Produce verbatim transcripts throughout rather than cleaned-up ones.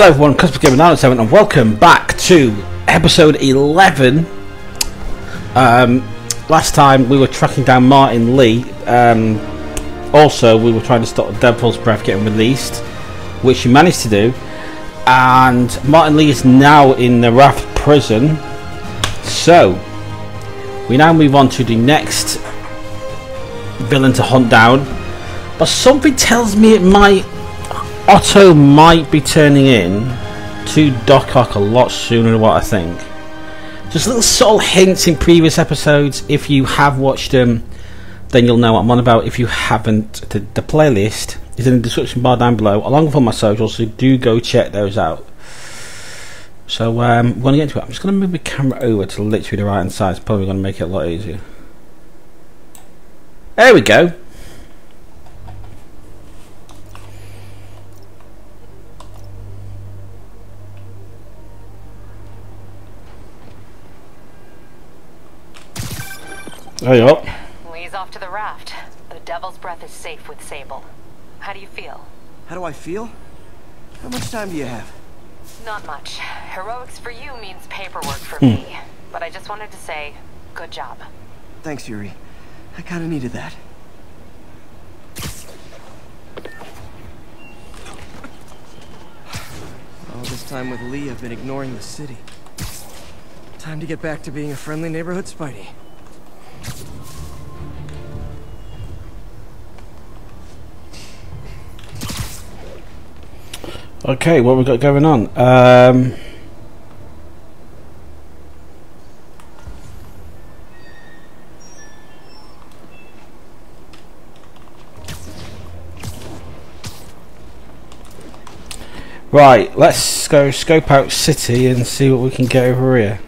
Hello everyone, Cosplaygamer nine oh seven, and welcome back to episode eleven. Um, last time we were tracking down Martin Li. Um, also, we were trying to stop Devil's Breath getting released, which we managed to do. And Martin Li is now in the Raft prison. So, we now move on to the next villain to hunt down. But something tells me it might... Otto might be turning in to Doc Ock a lot sooner than what I think. Just little subtle hints in previous episodes. If you have watched them, then you'll know what I'm on about. If you haven't, the, the playlist is in the description bar down below, along with all my socials, so do go check those out. So um, we're going to get into it. I'm just going to move my camera over to literally the right hand side. It's probably going to make it a lot easier. There we go. There you go. Lee's off to the Raft. The Devil's Breath is safe with Sable. How do you feel? How do I feel? How much time do you have? Not much. Heroics for you means paperwork for hmm. me. But I just wanted to say, good job. Thanks, Yuri. I kinda needed that. All this time with Lee, I've been ignoring the city. Time to get back to being a friendly neighborhood Spidey. Okay, what we got going on? Um, right, let's go scope out city and see what we can get over here.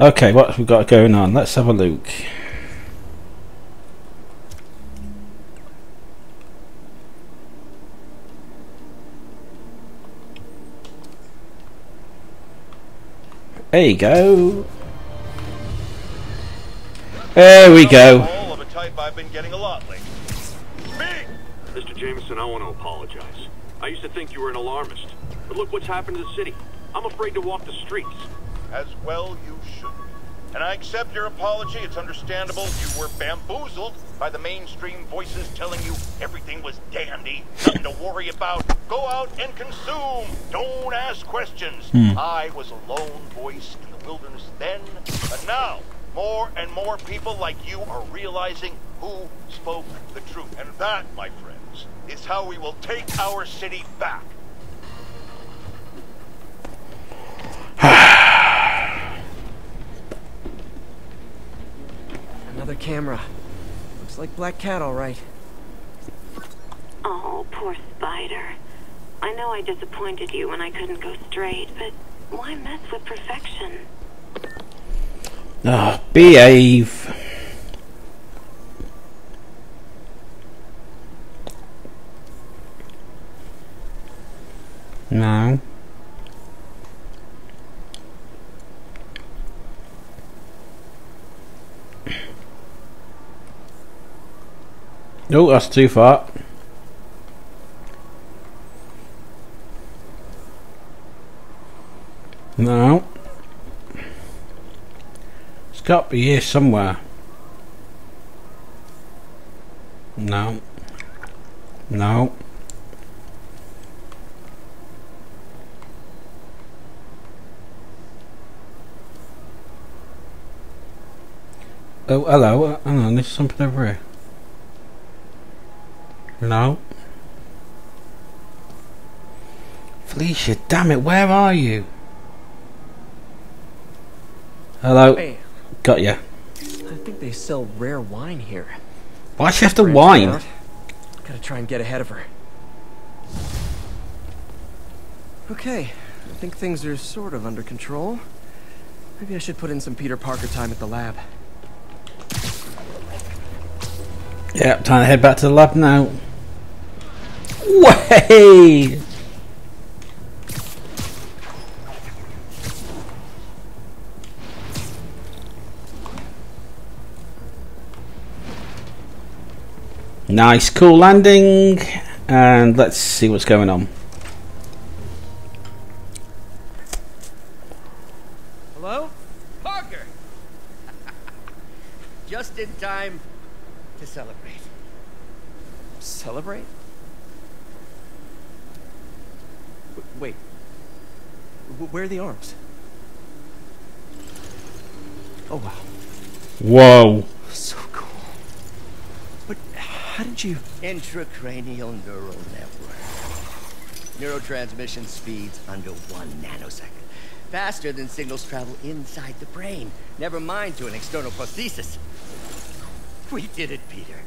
Okay, what have we got going on? Let's have a look. There you go. There we go. Of a type I've been getting a lot lately. Me! Mister Jameson, I want to apologize. I used to think you were an alarmist, but look what's happened to the city. I'm afraid to walk the streets. As well you should. And I accept your apology. It's understandable. You were bamboozled by the mainstream voices telling you everything was dandy, nothing to worry about. Go out and consume. Don't ask questions. Hmm. I was a lone voice in the wilderness then, but now more and more people like you are realizing who spoke the truth. And that, my friends, is how we will take our city back. Another camera. Looks like Black Cat, all right. Oh, poor Spider. I know I disappointed you when I couldn't go straight, but why mess with perfection? Ah, oh, behave. No. Oh, that's too far. No. It's got to be here somewhere. No. No. Oh, hello. Hang on, there's something over here. No. Felicia, damn it, where are you? Hello. Hey. Got ya. I think they sell rare wine here. Why she have to wine? Out. Gotta try and get ahead of her. Okay, I think things are sort of under control. Maybe I should put in some Peter Parker time at the lab. Yeah, I'm trying to head back to the lab now. Way! Nice, cool landing, and let's see what's going on. Hello? Parker! Just in time to celebrate. Celebrate? Wait. Where are the arms? Oh, wow. Whoa. So cool. But how did you... Intracranial neural network. Neurotransmission speeds under one nanosecond. Faster than signals travel inside the brain. Never mind to an external prosthesis. We did it, Peter.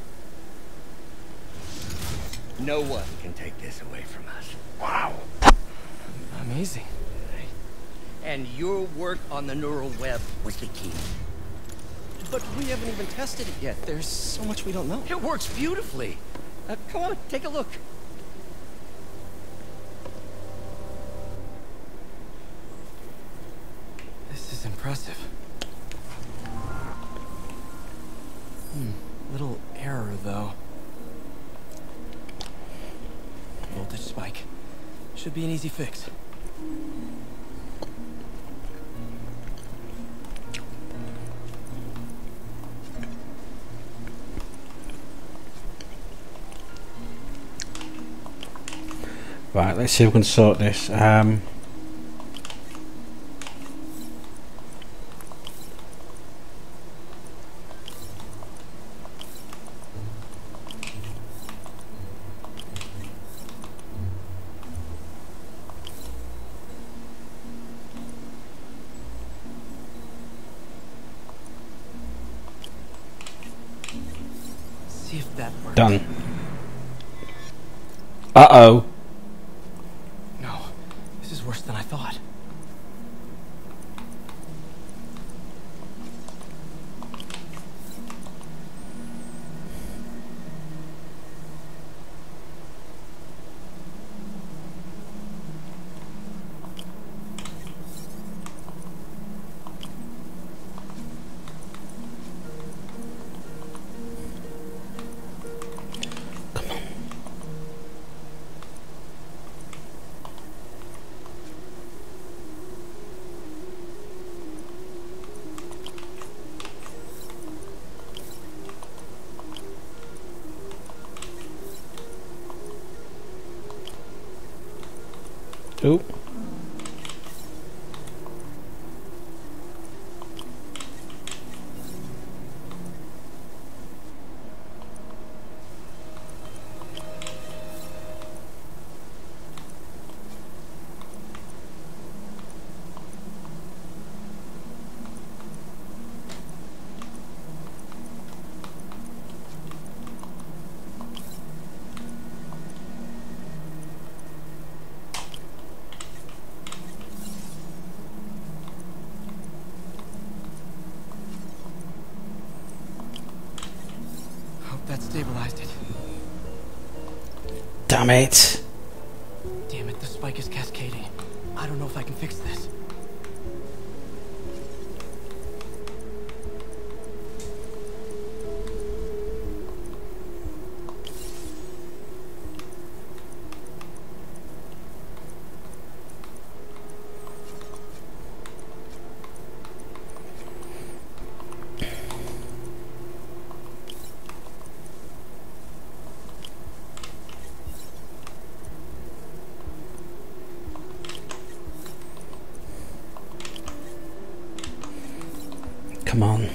No one can take this away from us. Wow. Amazing. And your work on the neural web was the key. But we haven't even tested it yet. There's so much we don't know. It works beautifully. Uh, come on, take a look. This is impressive. Hmm, little error though. Voltage spike. Should be an easy fix. Right, let's see if we can sort this. Um, see if that works. Done. Uh-oh. Oop. Damn it. Damn it, the spike is cascading. I don't know if I can fix this. Come on.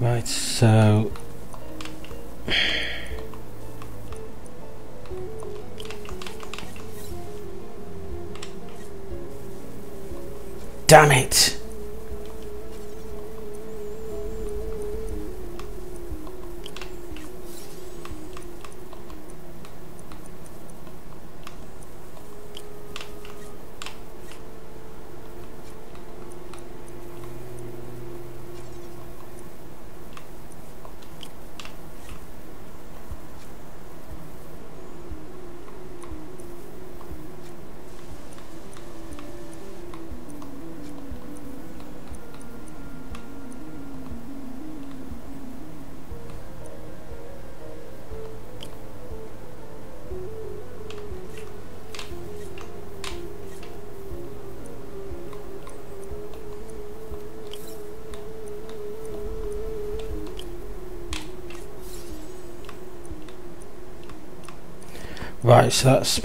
Right, so Damn it. Right, so let's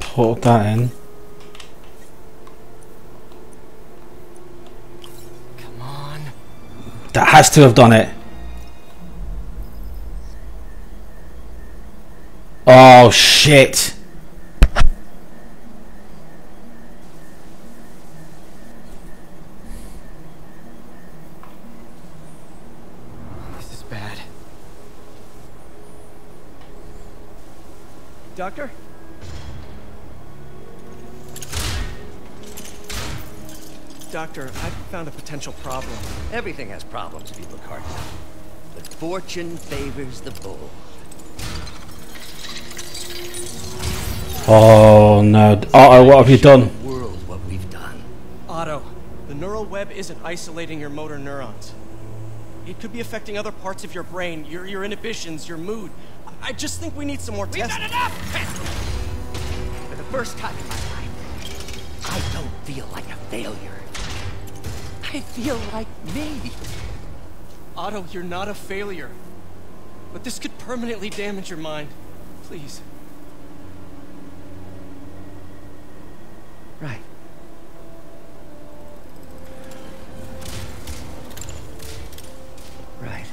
put that in. Come on. That has to have done it. Oh shit. Doctor? Doctor, I've found a potential problem. Everything has problems if you look hard enough. But fortune favors the bold. Oh no. Otto, what have you done? The world, what we've done. Otto, the neural web isn't isolating your motor neurons. It could be affecting other parts of your brain, your, your inhibitions, your mood. I just think we need some more We've testing. We've had enough testing! For the first time in my life, I don't feel like a failure. I feel like me. Otto, you're not a failure. But this could permanently damage your mind. Please. Right. Right.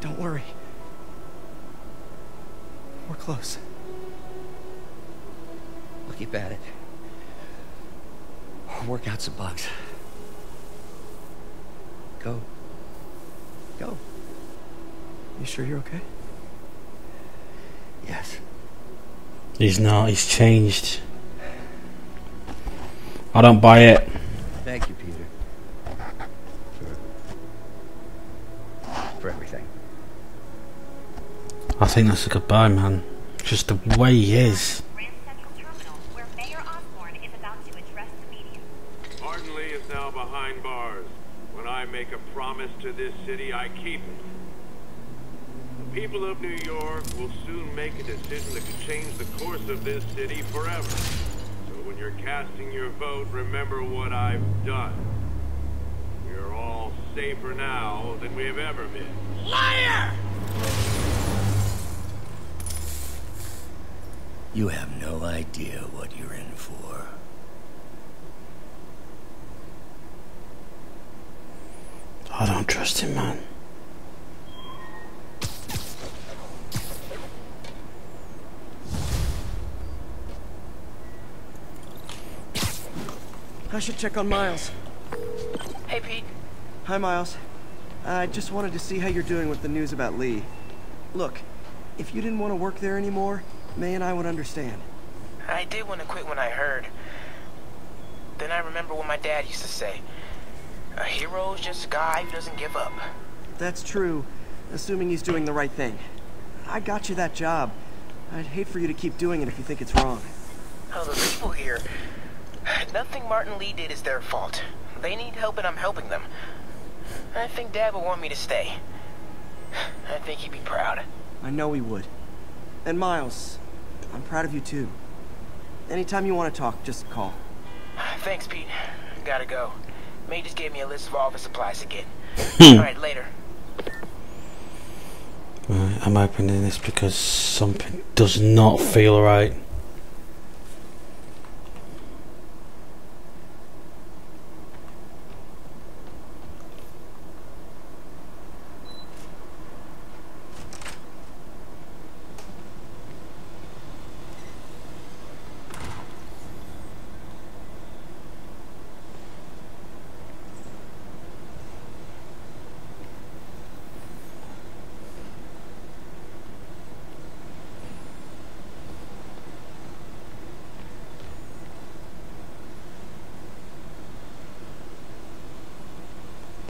Don't worry. We're close. We'll keep at it. We'll work out some bugs. Go. Go. You sure you're okay? Yes. He's not. He's changed. I don't buy it. Thank you, Peter. For, for everything. I think that's a good buy, man. Just the way he is. Grand Central Terminal, where Mayor Osborne is about to address the media. Martin Li is now behind bars. When I make a promise to this city, I keep it. The people of New York will soon make a decision that could change the course of this city forever. So when you're casting your vote, remember what I've done. We're all safer now than we have ever been. Liar! You have no idea what you're in for. I don't trust him, man. I should check on Miles. Hey, Pete. Hi, Miles. I just wanted to see how you're doing with the news about Li. Look, if you didn't want to work there anymore, May and I would understand. I did want to quit when I heard. Then I remember what my dad used to say. A hero's just a guy who doesn't give up. That's true, assuming he's doing the right thing. I got you that job. I'd hate for you to keep doing it if you think it's wrong. Oh, the people here. Nothing Martin Li did is their fault. They need help and I'm helping them. I think Dad would want me to stay. I think he'd be proud. I know he would. And Miles, I'm proud of you too. Anytime you want to talk, just call. Thanks, Pete. Gotta go. May just gave me a list of all the supplies again. Alright, later. Right, I'm opening this because something does not feel right.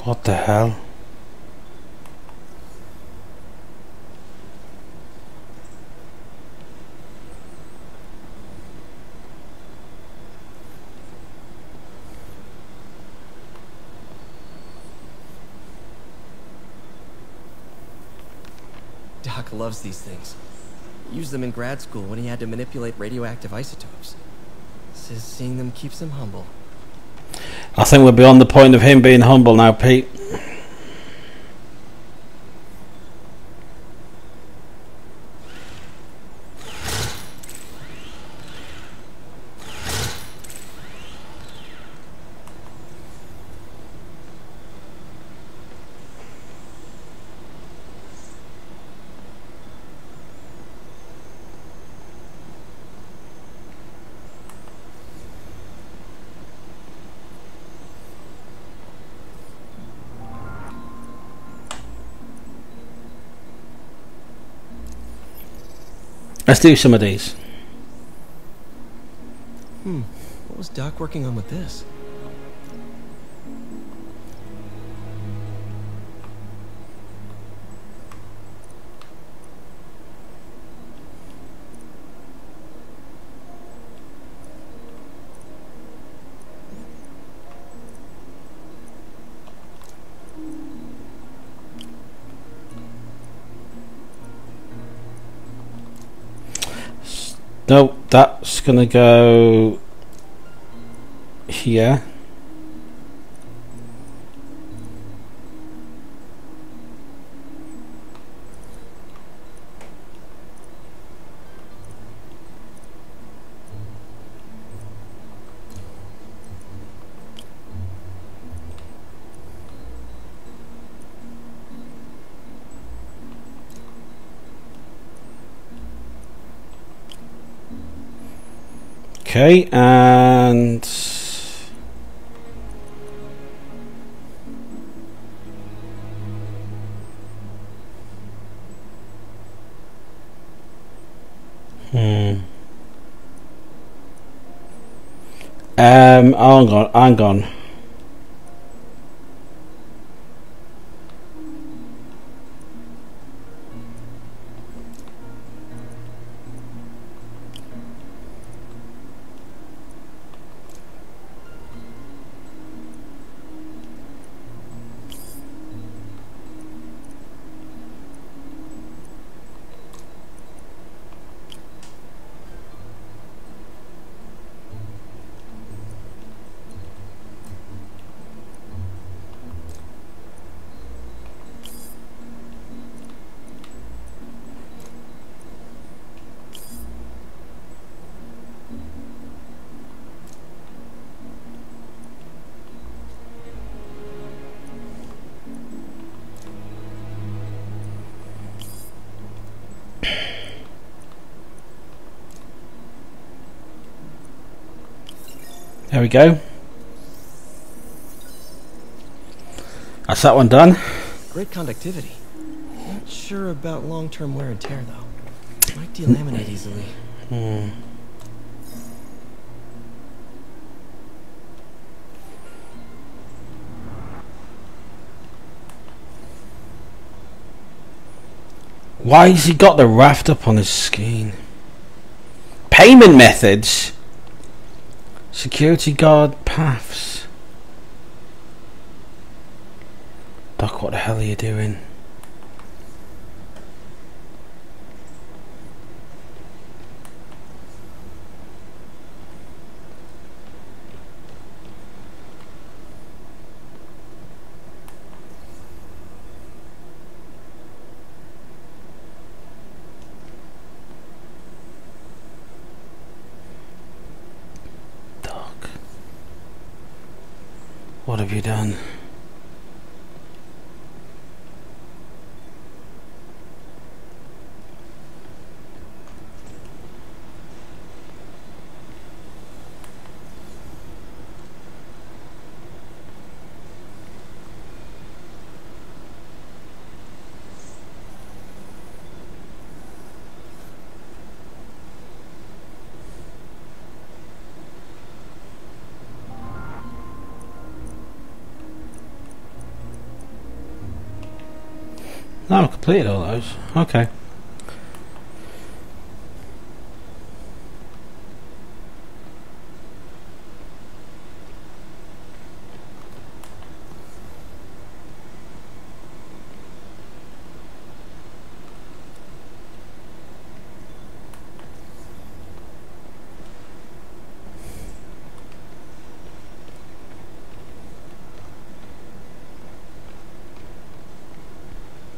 What the hell? Doc loves these things. He used them in grad school when he had to manipulate radioactive isotopes. Says seeing them keeps him humble. I think we're beyond the point of him being humble now, Pete. Let's do some of these. Hmm, what was Doc working on with this? No, that's gonna go here. Okay, and hmm. Um, hang on, hang on. There we go. That's that one done. Great conductivity. Not sure about long-term wear and tear though. Might delaminate easily. Hmm. Why has he got the raft up on his skin? Payment methods. Security guard paths. Doc, what the hell are you doing? What have you done? No, I've completed all those. Okay.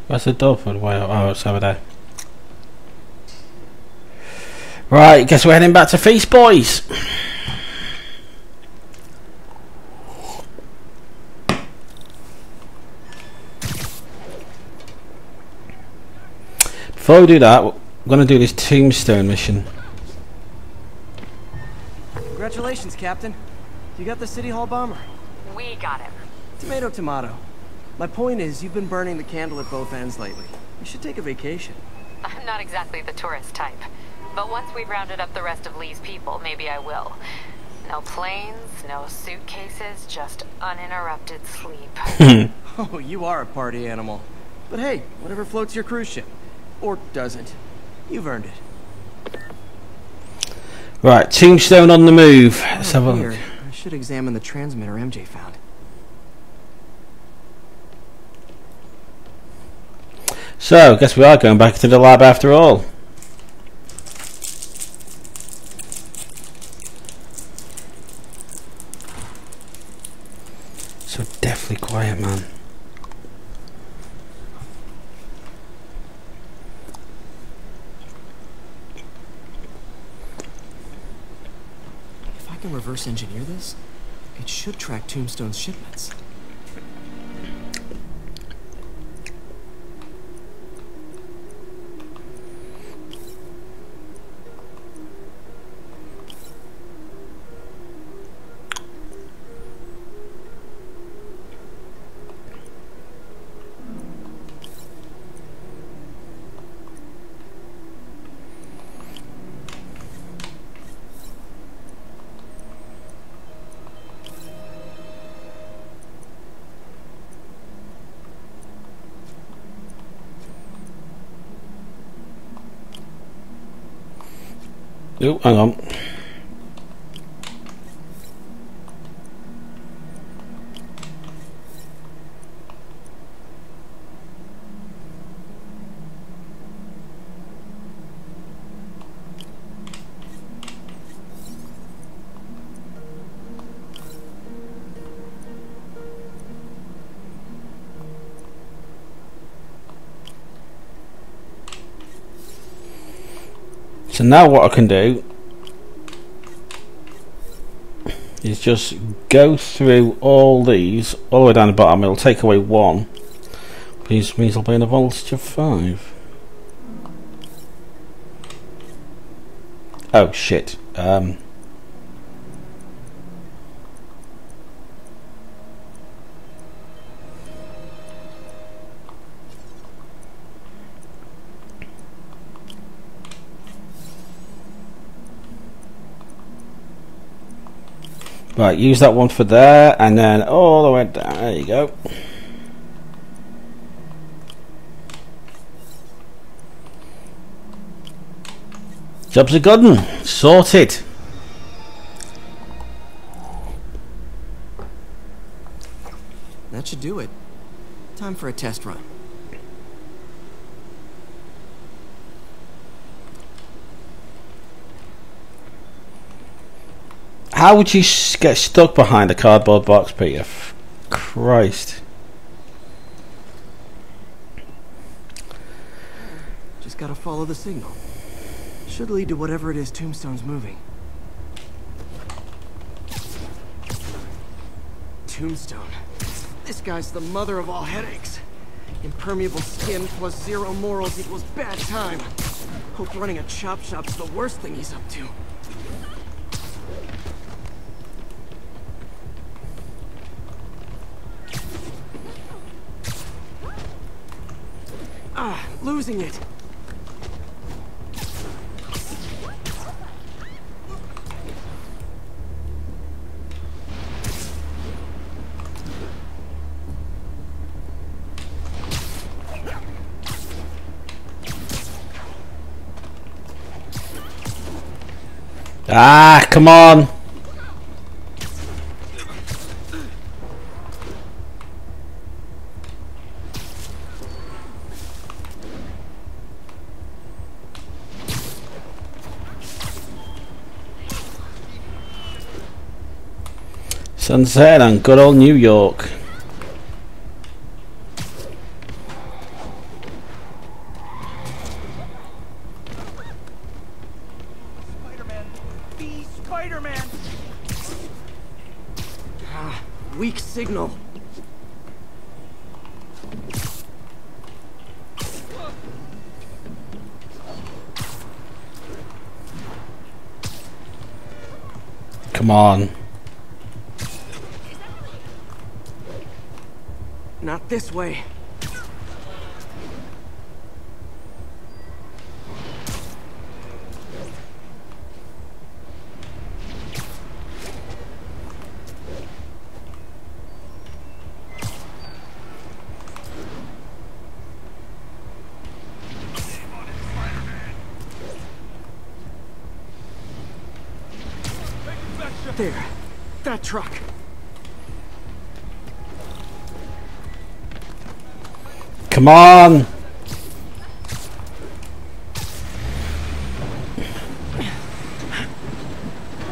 That's the door for the way out. Oh, it's over there. Right, guess we're heading back to Feast, boys. Before we do that, we're going to do this Tombstone mission. Congratulations, Captain. You got the City Hall bomber. We got him. Tomato, tomato. My point is, you've been burning the candle at both ends lately. You should take a vacation. I'm not exactly the tourist type. But once we've rounded up the rest of Lee's people, maybe I will. No planes, no suitcases, just uninterrupted sleep. Oh, you are a party animal. But hey, whatever floats your cruise ship. Or doesn't. You've earned it. Right, Tombstone on the move. Let's have a look. I should examine the transmitter M J found. So, guess we are going back to the lab after all. So deathly quiet, man. If I can reverse engineer this, it should track Tombstone's shipments. Oh, hang on. So now what I can do is just go through all these all the way down the bottom. It'll take away one, which means I'll be in a voltage of five. Oh shit. Um Right, use that one for there, and then all the way down. There you go. Jobs are good and sorted. That should do it. Time for a test run. How would you get stuck behind a cardboard box, Peter? Christ. Just gotta follow the signal. Should lead to whatever it is Tombstone's moving. Tombstone. This guy's the mother of all headaches. Impermeable skin plus zero morals equals bad time. Hope running a chop shop's the worst thing he's up to. Ah, losing it. Ah, come on! Sunset and good old New York. Spider-Man, be Spider-Man. Ah, weak signal. Come on. Not this way. There. That truck. Come on!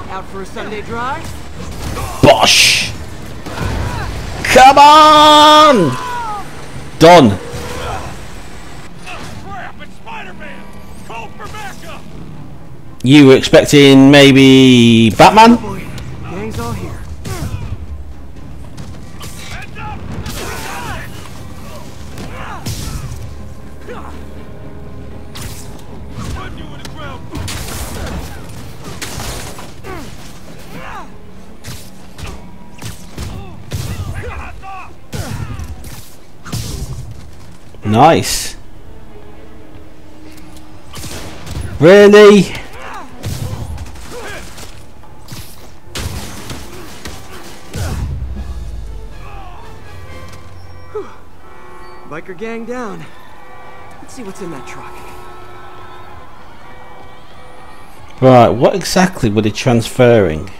Out for a Sunday drive? Bosh! Come on! Done! Crap, it's Spider-Man! Call for backup! You were expecting maybe Batman? Oh, gang's all here. Nice. Really? Whew. Biker gang down. Let's see what's in that truck. Right, what exactly were they transferring?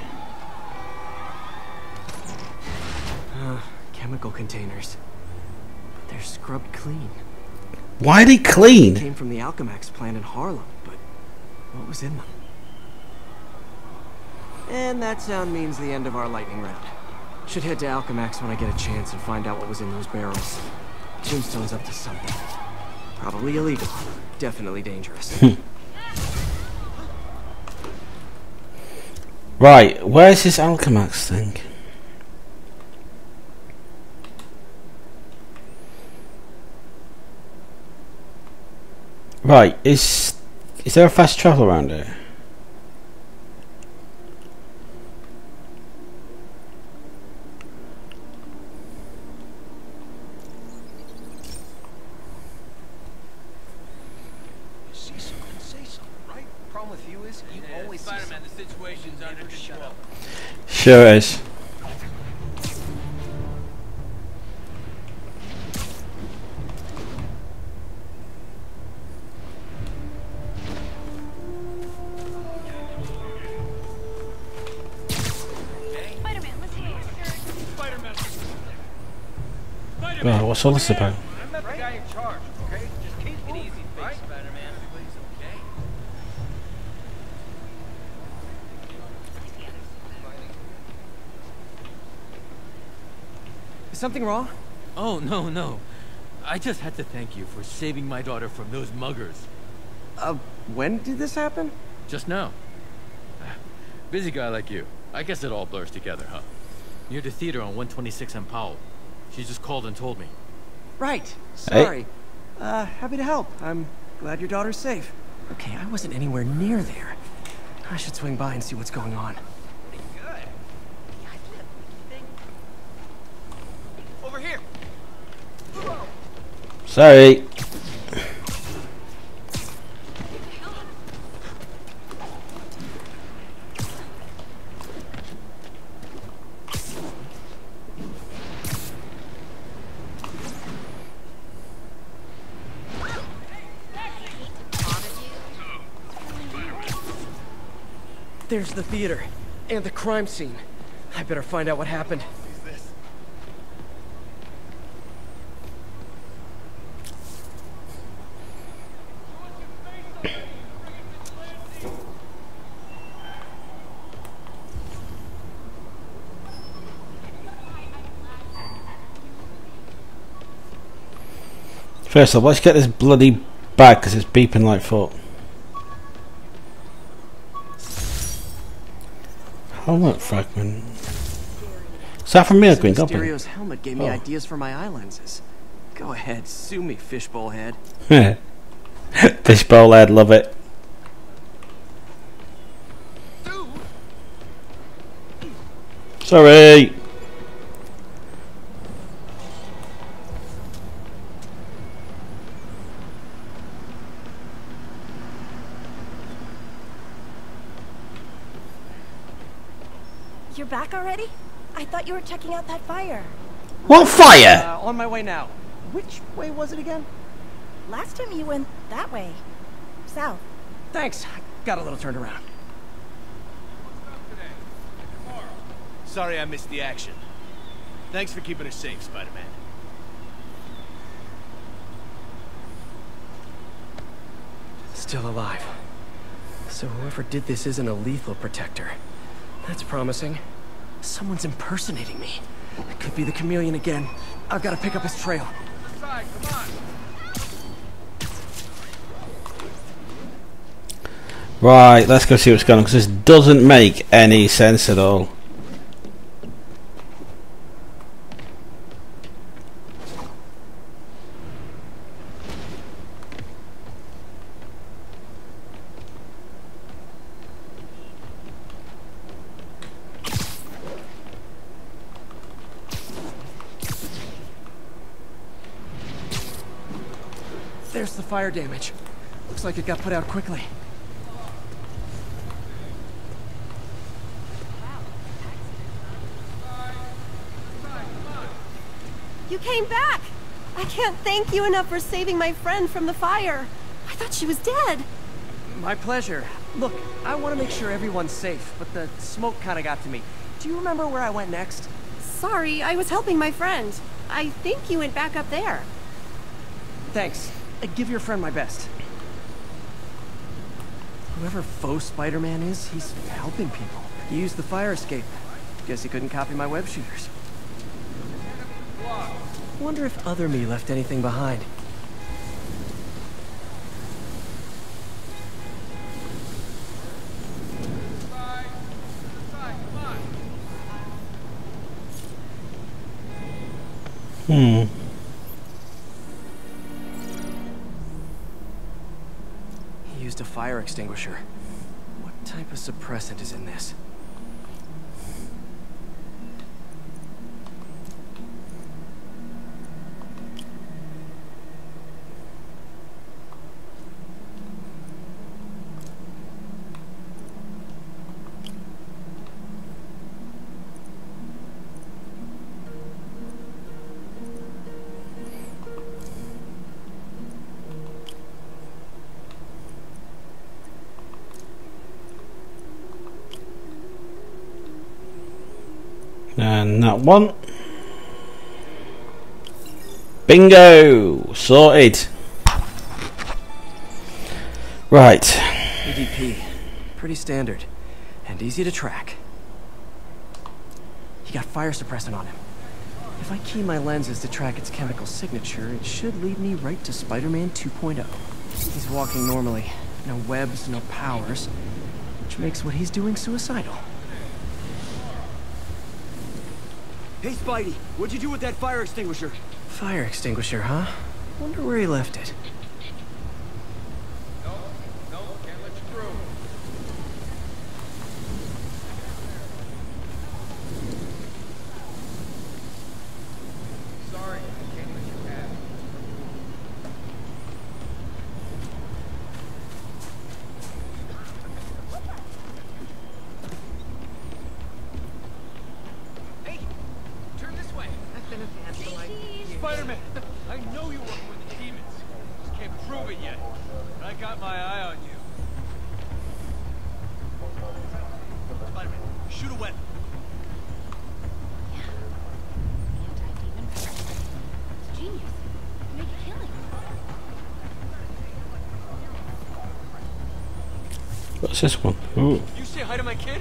Uh, chemical containers. They're scrubbed clean. Why are they clean? It came from the Alchemax plant in Harlem, but what was in them? And that sound means the end of our lightning round. Should head to Alchemax when I get a chance and find out what was in those barrels. Tombstone's up to something. Probably illegal. Definitely dangerous. Right, where's this Alchemax thing? Right, is is there a fast travel around here? See something, say something, right? The problem with you is you yeah, always Spider-Man, the situation's under control. Sure is. Well, what's all this about? I'm not the guy in charge, okay? Just keep it easy, right? Spider-Man, everybody's okay. Is something wrong? Oh, no, no. I just had to thank you for saving my daughter from those muggers. Uh, when did this happen? Just now. Busy guy like you. I guess it all blurs together, huh? Near the theater on one twenty-six and Powell. She just called and told me. Right. Sorry. Hey. Uh, happy to help. I'm glad your daughter's safe. Okay, I wasn't anywhere near there. I should swing by and see what's going on. Good. Over here. Sorry. There's the theater and the crime scene. I better find out what happened. First off, let's get this bloody bag because it's beeping like fuck. Helmet fragment. Is that from me or Green Goblin? Mysterio's helmet gave me oh. ideas for my eye lenses. Go ahead, sue me, fishbowl head. Fishbowl head, love it. Sorry. You're back already? I thought you were checking out that fire. What fire? Uh, on my way now. Which way was it again? Last time you went that way. South. Thanks. I got a little turned around. What's up today? Tomorrow. Sorry I missed the action. Thanks for keeping us safe, Spider-Man. Still alive. So whoever did this isn't a lethal protector. That's promising. Someone's impersonating me. It could be the Chameleon again. I've got to pick up his trail. Side, come on. Right, let's go see what's going on because this doesn't make any sense at all. There's the fire damage. Looks like it got put out quickly. You came back! I can't thank you enough for saving my friend from the fire. I thought she was dead. My pleasure. Look, I want to make sure everyone's safe, but the smoke kind of got to me. Do you remember where I went next? Sorry, I was helping my friend. I think you went back up there. Thanks. I give your friend my best. Whoever faux Spider-Man is, he's helping people. He used the fire escape. Guess he couldn't copy my web shooters. Wonder if other me left anything behind. Hmm. A fire extinguisher. What type of suppressant is in this? And that one. Bingo! Sorted. Right. E D P. Pretty standard. And easy to track. He got fire suppressant on him. If I key my lenses to track its chemical signature, it should lead me right to Spider-Man two point oh. He's walking normally. No webs, no powers. Which makes what he's doing suicidal. Hey, Spidey, what'd you do with that fire extinguisher? Fire extinguisher, huh? Wonder where he left it. No, no, can't let you through. Sorry, I can't let you pass. Spider-Man, I know you work with the demons. What's this one? Ooh. You say hi to my kid?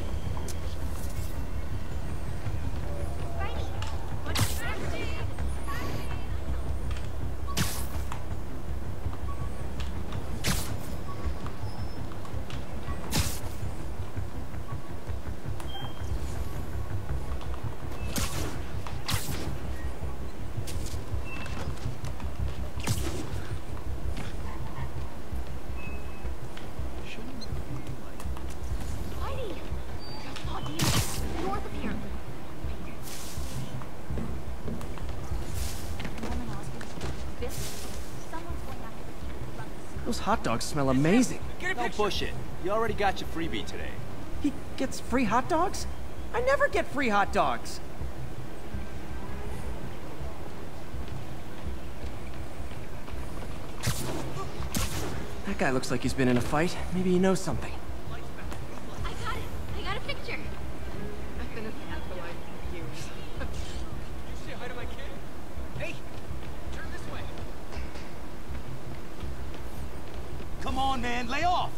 Those hot dogs smell amazing. Don't push it. You already got your freebie today. He gets free hot dogs? I never get free hot dogs. That guy looks like he's been in a fight. Maybe he knows something. I got it. I got a picture. I've been in for like years. Did you say hi to my kid? Hey, turn this way. Come on, man, lay off!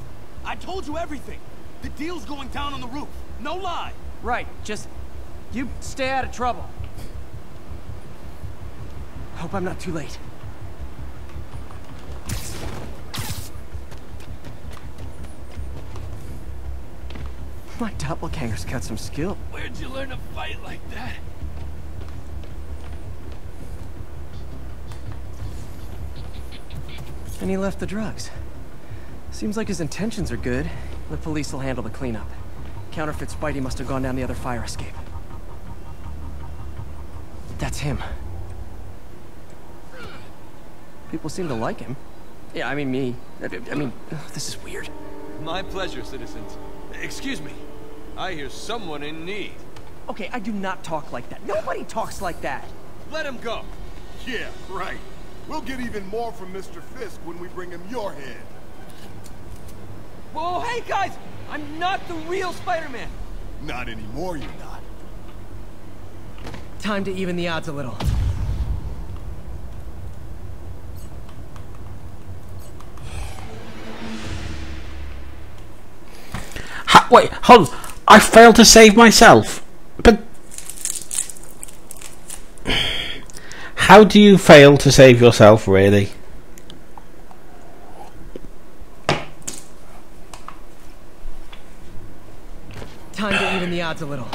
I told you everything. The deal's going down on the roof. No lie. Right, just... you stay out of trouble. Hope I'm not too late. My doppelganger's got some skill. Where'd you learn to fight like that? And he left the drugs. Seems like his intentions are good. The police will handle the cleanup. Counterfeit Spidey must have gone down the other fire escape. That's him. People seem to like him. Yeah, I mean me. I, I mean, oh, this is weird. My pleasure, citizens. Excuse me. I hear someone in need. Okay, I do not talk like that. Nobody talks like that. Let him go. Yeah, right. We'll get even more from Mister Fisk when we bring him your head. Whoa, hey guys! I'm not the real Spider-Man! Not anymore, you're not. Time to even the odds a little. Ha wait, hold on. I failed to save myself. But... how do you fail to save yourself, really? Time to even the odds a little.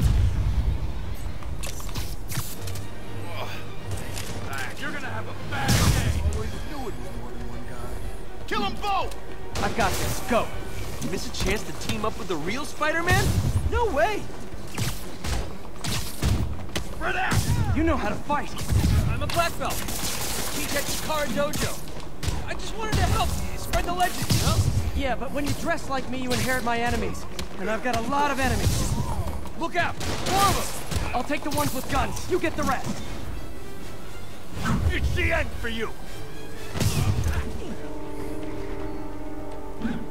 You're gonna have a bad day. Always knew it was more than one guy. Kill them both! I've got this. Go. You miss a chance to team up with the real Spider-Man? No way. Spread out. You know how to fight. I'm a black belt. Teach at Chikara Dojo. I just wanted to help spread the legend, you know? Yeah, but when you dress like me, you inherit my enemies. And I've got a lot of enemies. Look out! Four of them! I'll take the ones with guns. You get the rest. It's the end for you!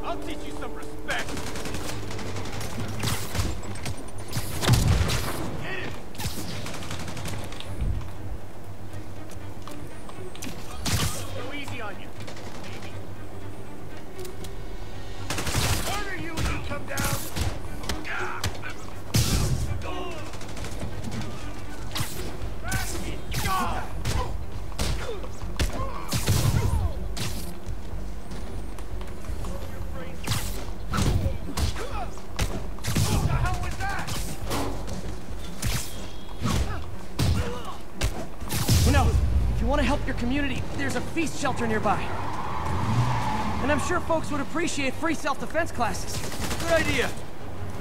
I'll teach you some respect! Get it! Go easy on you. Murder you when you come down! Community, there's a feast shelter nearby. And I'm sure folks would appreciate free self-defense classes. Good idea.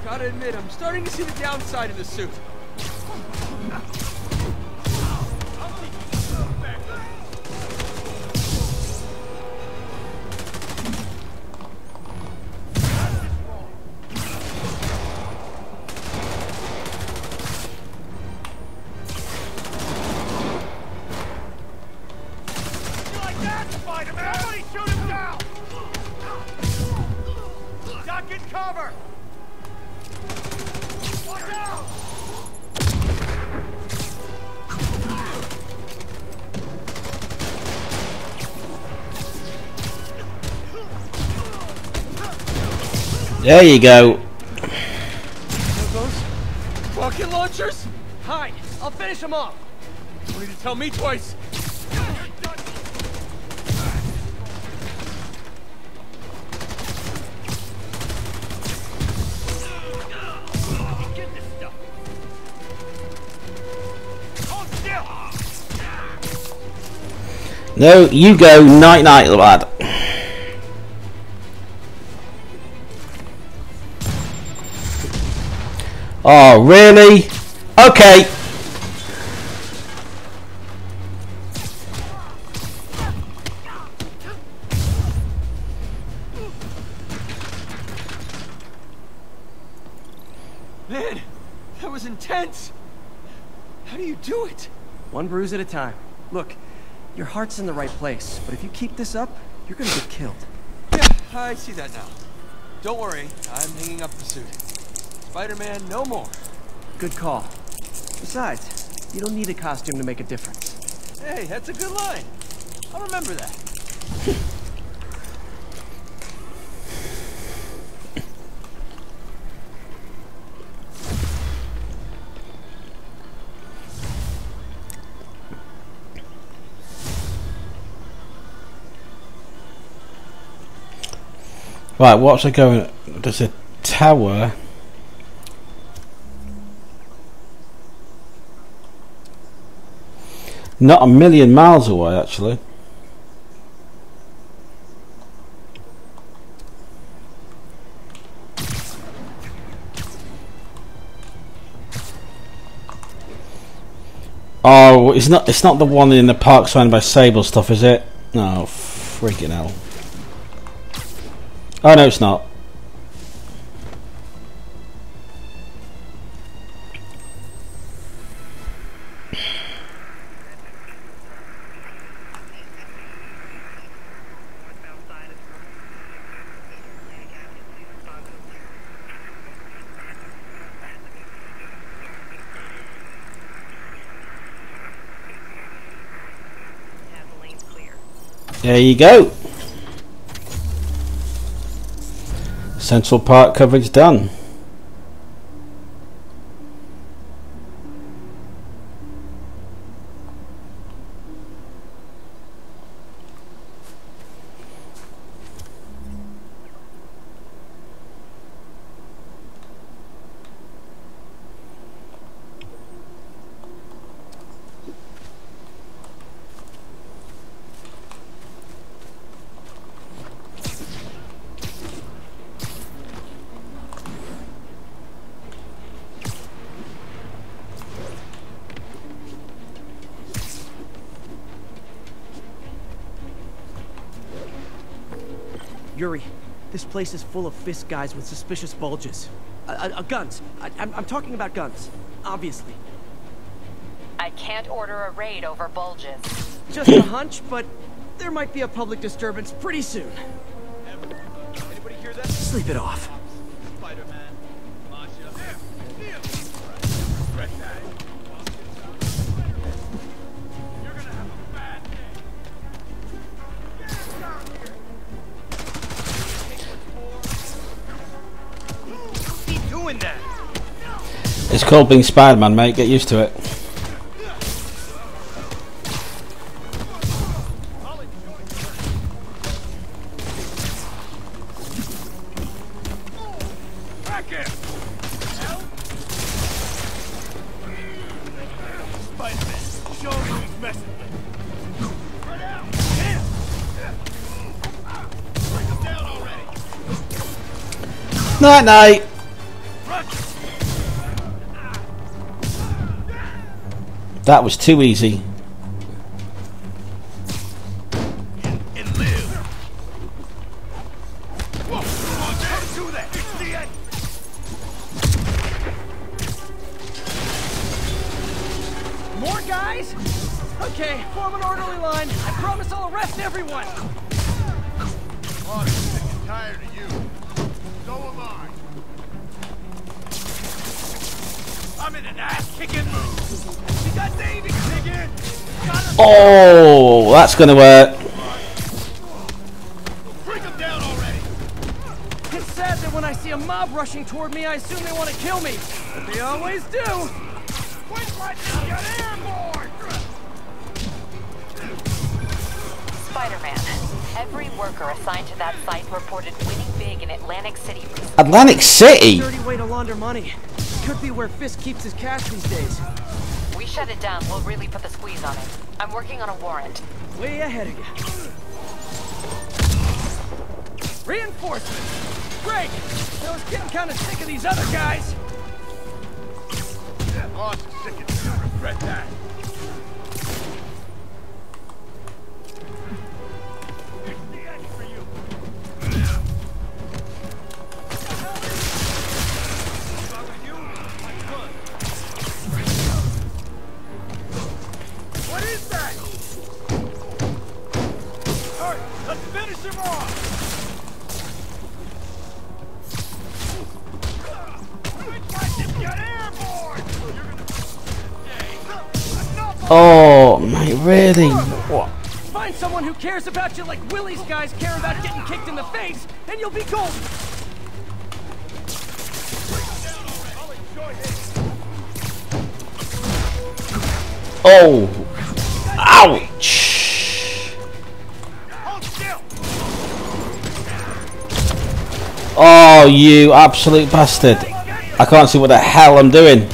Gotta admit, I'm starting to see the downside of the suit. There you go. Are those rocket launchers? Hide. I'll finish them off. You need to tell me twice. No, you go night night, lad. Oh, really? Okay. Man, that was intense. How do you do it? One bruise at a time. Look. Your heart's in the right place, but if you keep this up, you're gonna get killed. Yeah, I see that now. Don't worry, I'm hanging up the suit. Spider-Man, no more. Good call. Besides, you don't need a costume to make a difference. Hey, that's a good line. I'll remember that. Right, what's it going? There's a tower. Not a million miles away, actually. Oh, it's not. It's not the one in the park surrounded by Sable stuff, is it? No, oh, freaking hell. Oh no, it's not. There you go. Central Park coverage done. Yuri, this place is full of Fisk guys with suspicious bulges. Uh, uh, guns. I, I'm, I'm talking about guns, obviously. I can't order a raid over bulges. Just a hunch, but there might be a public disturbance pretty soon. Anybody hear that? Sleep it off. Spider-Man, it's called being Spider-Man, mate. Get used to it. Night, night. That was too easy. More guys? Okay, form an orderly line. I promise I'll arrest everyone. I'm sick and tired of you. So am I. I'm in an ass-kicking mood. Oh, that's gonna work. It's sad that when I see a mob rushing toward me, I assume they want to kill me. But they always do. Quit letting them get airborne! Spider-Man. Every worker assigned to that site reported winning big in Atlantic City recently. Atlantic City? Dirty way to launder money. Could be where Fisk keeps his cash these days. We shut it down, we'll really put the squeeze on it. I'm working on a warrant. Way ahead of you. Reinforcements! Break! I was getting kind of sick of these other guys. Yeah, boss is sick of you. I regret that. Here's the end for you. What the hell is this? If I were you, I could. What is that? Hurry, let's finish him off! Oh my, really? What? Find someone who cares about you like Willie's guys care about getting kicked in the face, and you'll be golden. Oh! Ouch! Oh, you absolute bastard! I can't see what the hell I'm doing.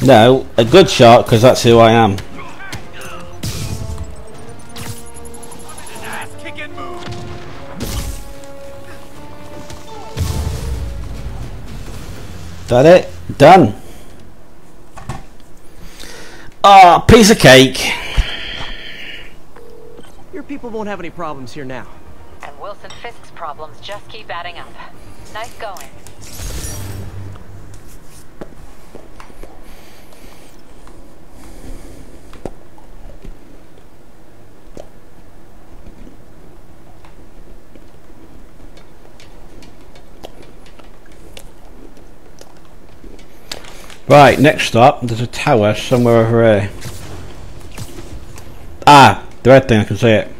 No, a good shot, because that's who I am. That it? Done. Ah, oh, piece of cake. Your people won't have any problems here now. And Wilson Fisk's problems just keep adding up. Nice going. Right, next stop, there's a tower somewhere over here. Ah, the red thing, I can see it.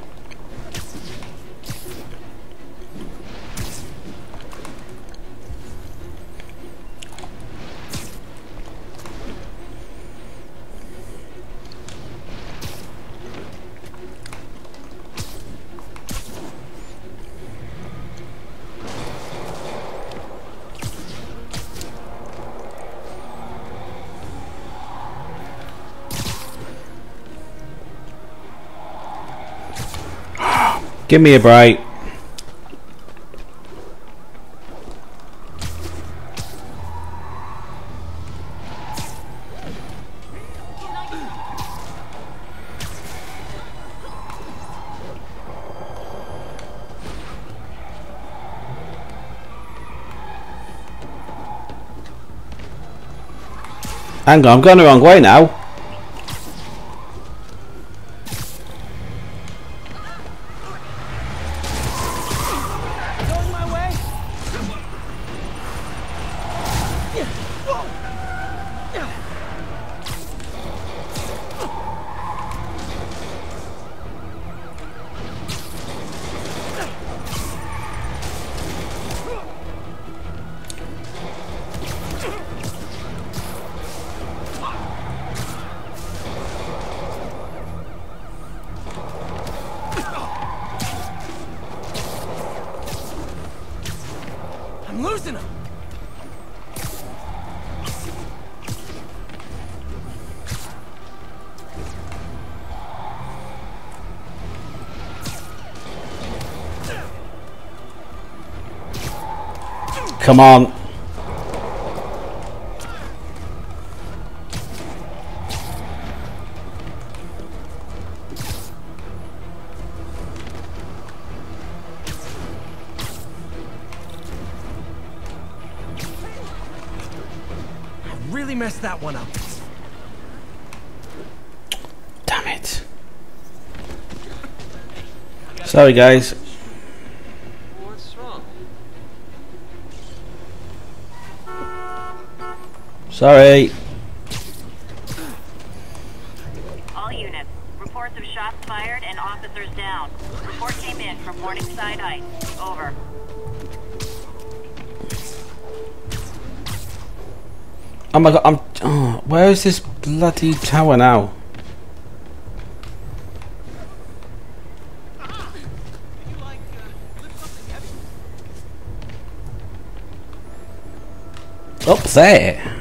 Give me a break. Hang on, I'm going the wrong way now. Come on. I really messed that one up. Damn it. Sorry, guys. What's wrong? Sorry. All units, reports of shots fired and officers down. Report came in from Morningside Heights. Over. Oh my god, I'm. Oh, where is this bloody tower now? Up there.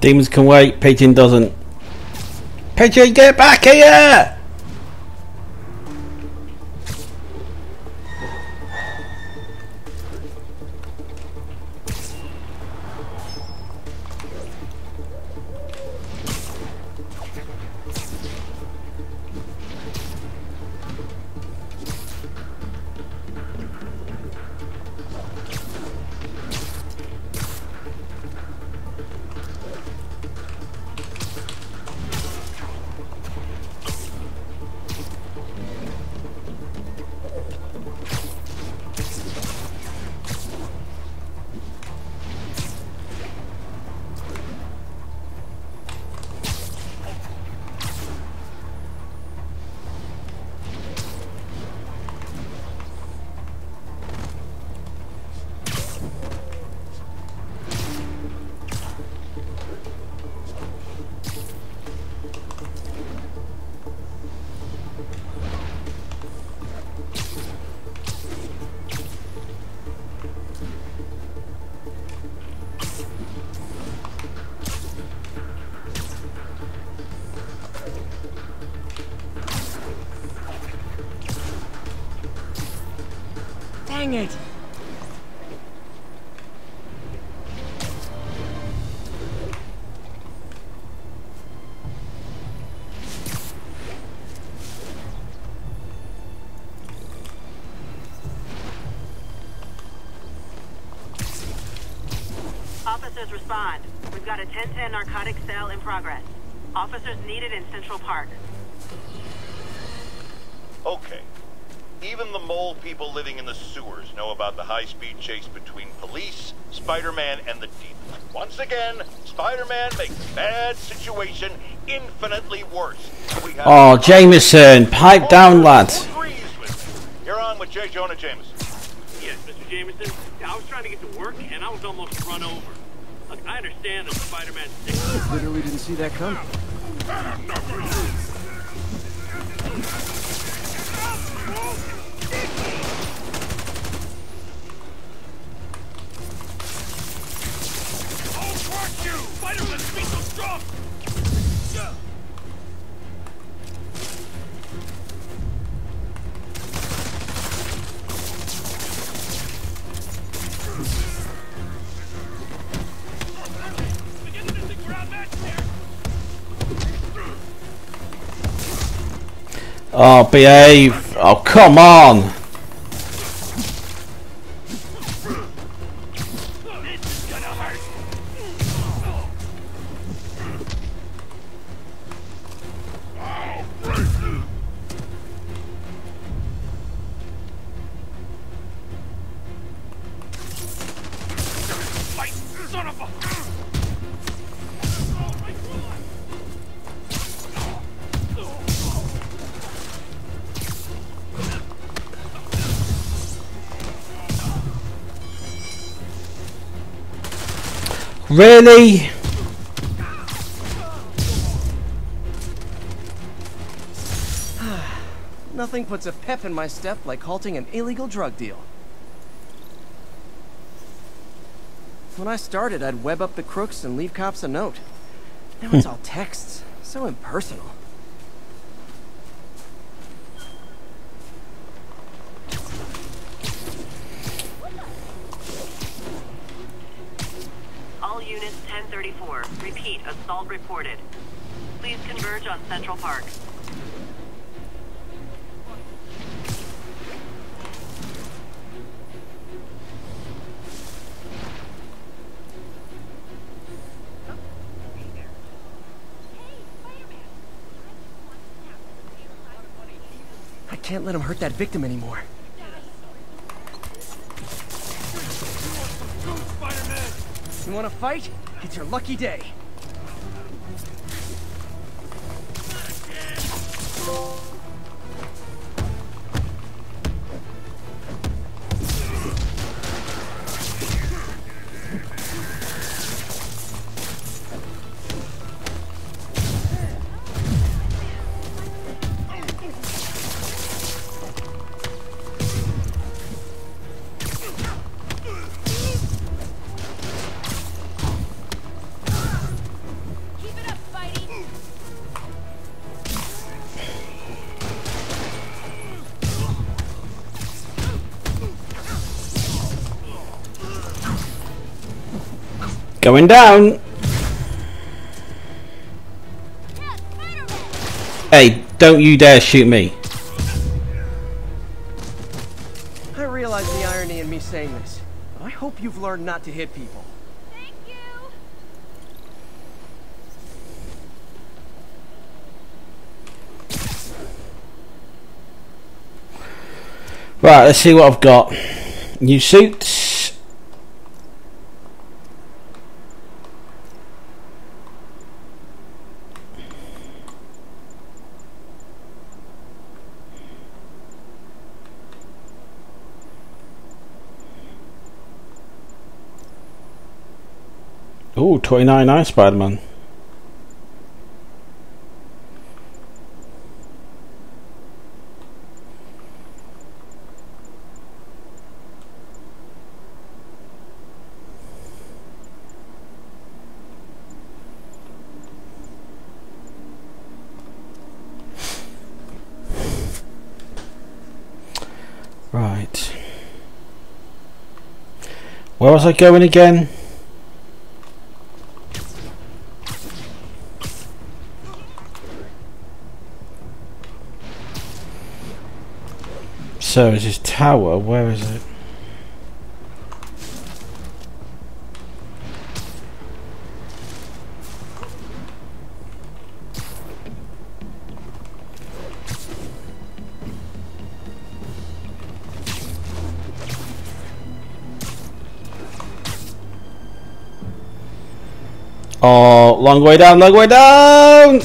Demons can wait, Pigeon doesn't. Pigeon, get back here! Dang it! Officers respond. We've got a ten ten narcotic sale in progress. Officers needed in Central Park. Okay. Even the mole people living in the sewers know about the high-speed chase between police, Spider-Man, and the demons. Once again, Spider-Man makes a bad situation infinitely worse. We have oh, Jameson, pipe down, lad. You're on with J. Jonah Jameson. Yes, Mister Jameson. I was trying to get to work, and I was almost run over. Look, I understand that Spider-Man's sick. I literally didn't see that coming. Oh, behave. Oh, come on. Really? Nothing puts a pep in my step like halting an illegal drug deal. When I started, I'd web up the crooks and leave cops a note. Now it's all texts. So impersonal. All units ten thirty-four. Repeat, assault reported. Please converge on Central Park. Can't let him hurt that victim anymore. You want to fight? It's your lucky day. Going down. Hey, don't you dare shoot me. I realize the irony in me saying this, but I hope you've learned not to hit people. Thank you. Right, let's see what I've got. New suits. Ooh, twenty ninety-nine Spider-Man. Right. Where was I going again? So is this tower, where is it? Oh, long way down, long way down!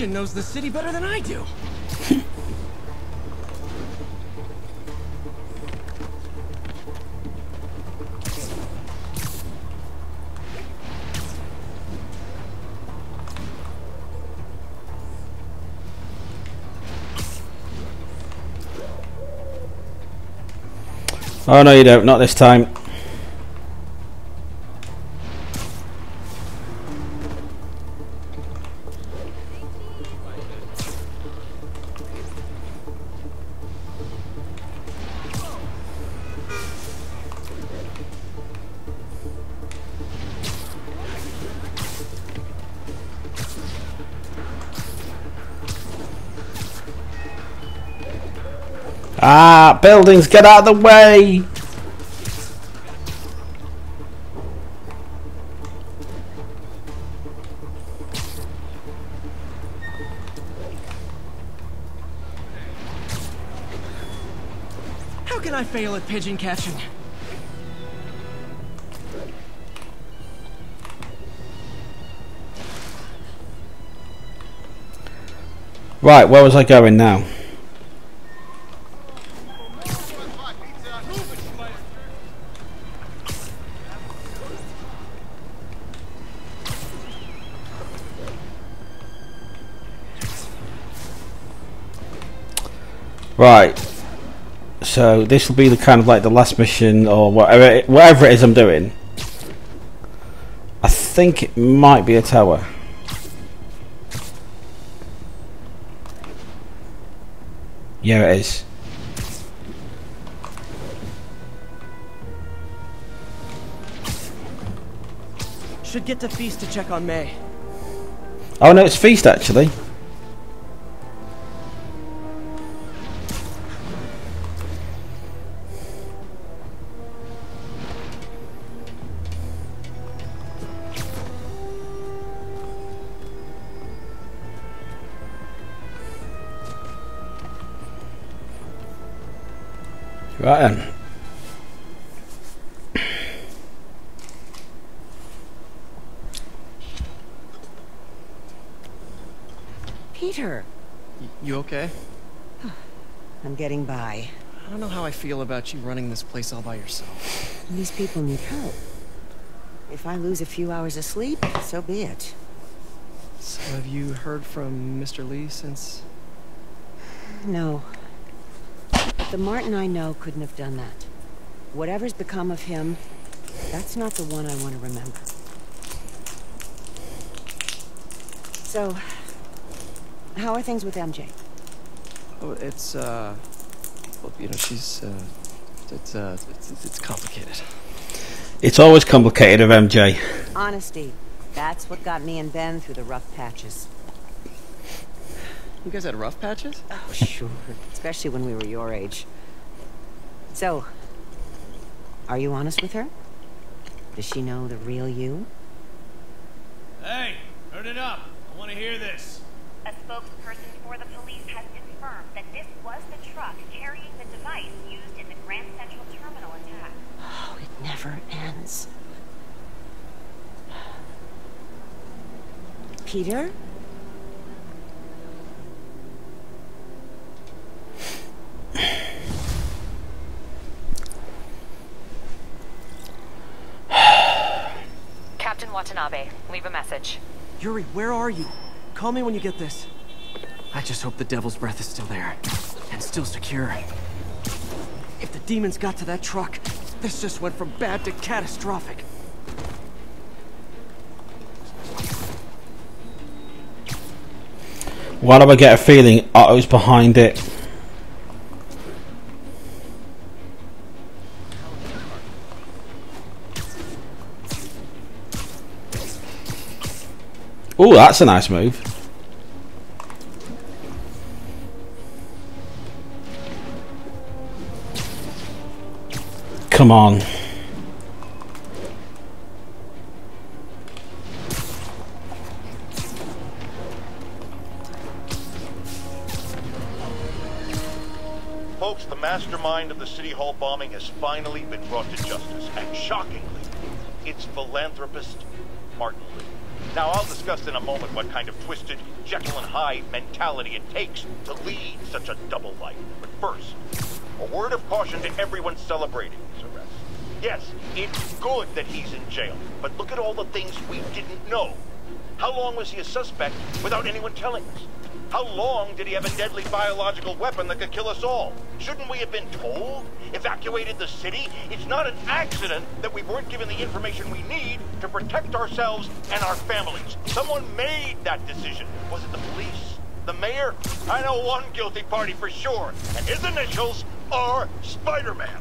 Knows the city better than I do. Oh no, you don't, not this time. Ah, buildings, get out of the way! How can I fail at pigeon catching? Right, where was I going now? Right, so this will be the kind of like the last mission or whatever it, whatever it is I'm doing. I think it might be a tower. Yeah, it is. Should get to Feast to check on May. Oh no, it's Feast actually. Right then. Peter. Y you okay? I'm getting by. I don't know how I feel about you running this place all by yourself. These people need help. If I lose a few hours of sleep, so be it. So have you heard from Mister Li since? No. The Martin I know couldn't have done that. Whatever's become of him, that's not the one I want to remember. So, how are things with M J? Oh, it's, uh... Well, you know, she's, uh... It's, uh... It's, it's complicated. It's always complicated of M J. Honesty. That's what got me and Ben through the rough patches. You guys had rough patches? Oh, sure. Especially when we were your age. So, are you honest with her? Does she know the real you? Hey, turn it up. I want to hear this. A spokesperson for the police has confirmed that this was the truck carrying the device used in the Grand Central Terminal attack. Oh, it never ends. Peter? Captain Watanabe, leave a message. Yuri, where are you? Call me when you get this. I just hope the Devil's Breath is still there. And still secure. If the demons got to that truck, this just went from bad to catastrophic. Why do I get a feeling Otto's behind it? Oh, that's a nice move. Come on. Folks, the mastermind of the City Hall bombing has finally been brought to justice. And shockingly, it's philanthropist Martin Li. Now, I'll discuss in a moment what kind of twisted Jekyll and Hyde mentality it takes to lead such a double life. But first, a word of caution to everyone celebrating his arrest. Yes, it's good that he's in jail, but look at all the things we didn't know. How long was he a suspect without anyone telling us? How long did he have a deadly biological weapon that could kill us all? Shouldn't we have been told? Evacuated the city? It's not an accident that we weren't given the information we need to protect ourselves and our families. Someone made that decision. Was it the police? The mayor? I know one guilty party for sure, and his initials are Spider-Man.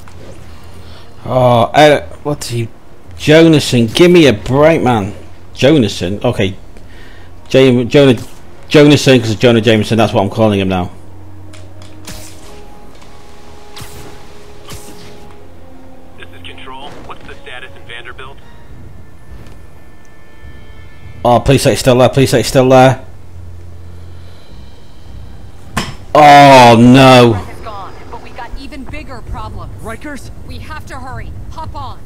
Oh, I, what's he? Jonason, give me a break, man. Jonason? Okay. J Jonah... Jonason, because it's Jonah Jameson, that's what I'm calling him now. This is Control. What's the status in Vanderbilt? Oh, police state's still there, police state's still there. Oh no. Has gone, but we got even bigger bigger problems. Rikers? We have to hurry. Hop on.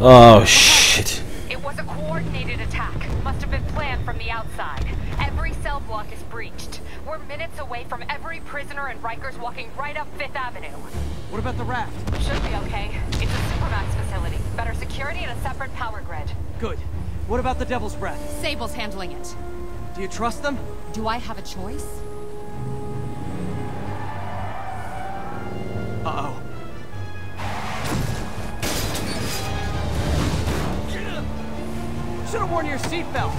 Oh, shit. It was a coordinated attack. Must have been planned from the outside. Every cell block is breached. We're minutes away from every prisoner and Rikers walking right up Fifth Avenue. What about the raft? Should be okay. It's a Supermax facility. Better security and a separate power grid. Good. What about the Devil's Breath? Sable's handling it. Do you trust them? Do I have a choice? Uh-oh. Should have worn your seatbelt.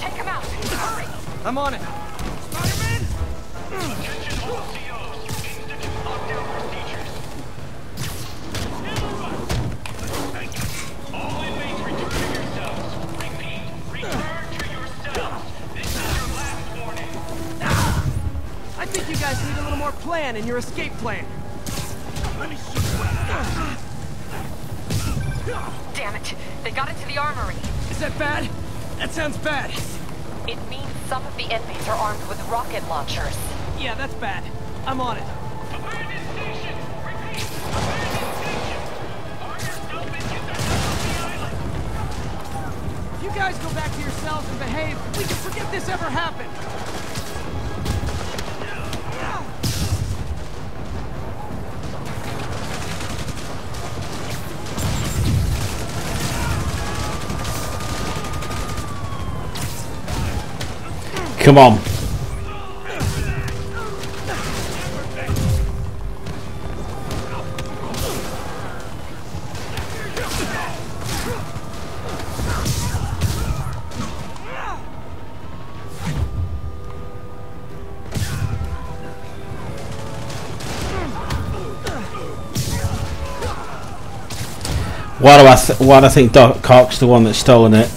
Take him out. Hurry. I'm on it. Spider-Man? Attention all C Os. Institute lockdown procedures. Never run. All inmates return to your cells. Repeat, return. I think you guys need a little more plan in your escape plan. Damn it. They got into the armory. Is that bad? That sounds bad. It means some of the inmates are armed with rocket launchers. Yeah, that's bad. I'm on it. Abandoned station! Repeat! Abandoned station! Arm yourself and get the hell off the island! If you guys go back to yourselves and behave, we can forget this ever happened! Come on. Why do I th why do I think Doc Ock's the one that's stolen it?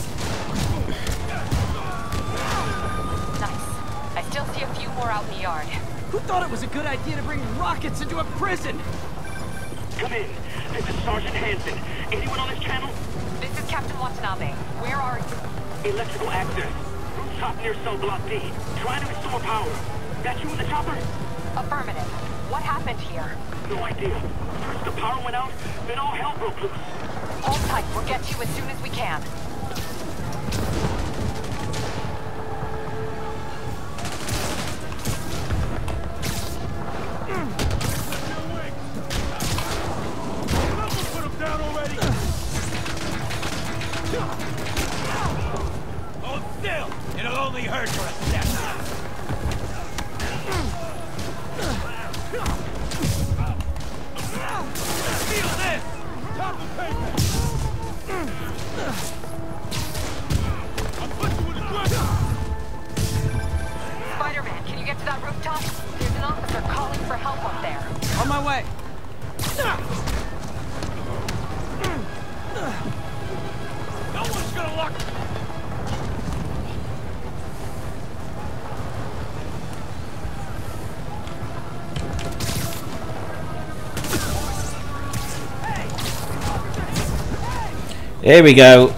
Here we go.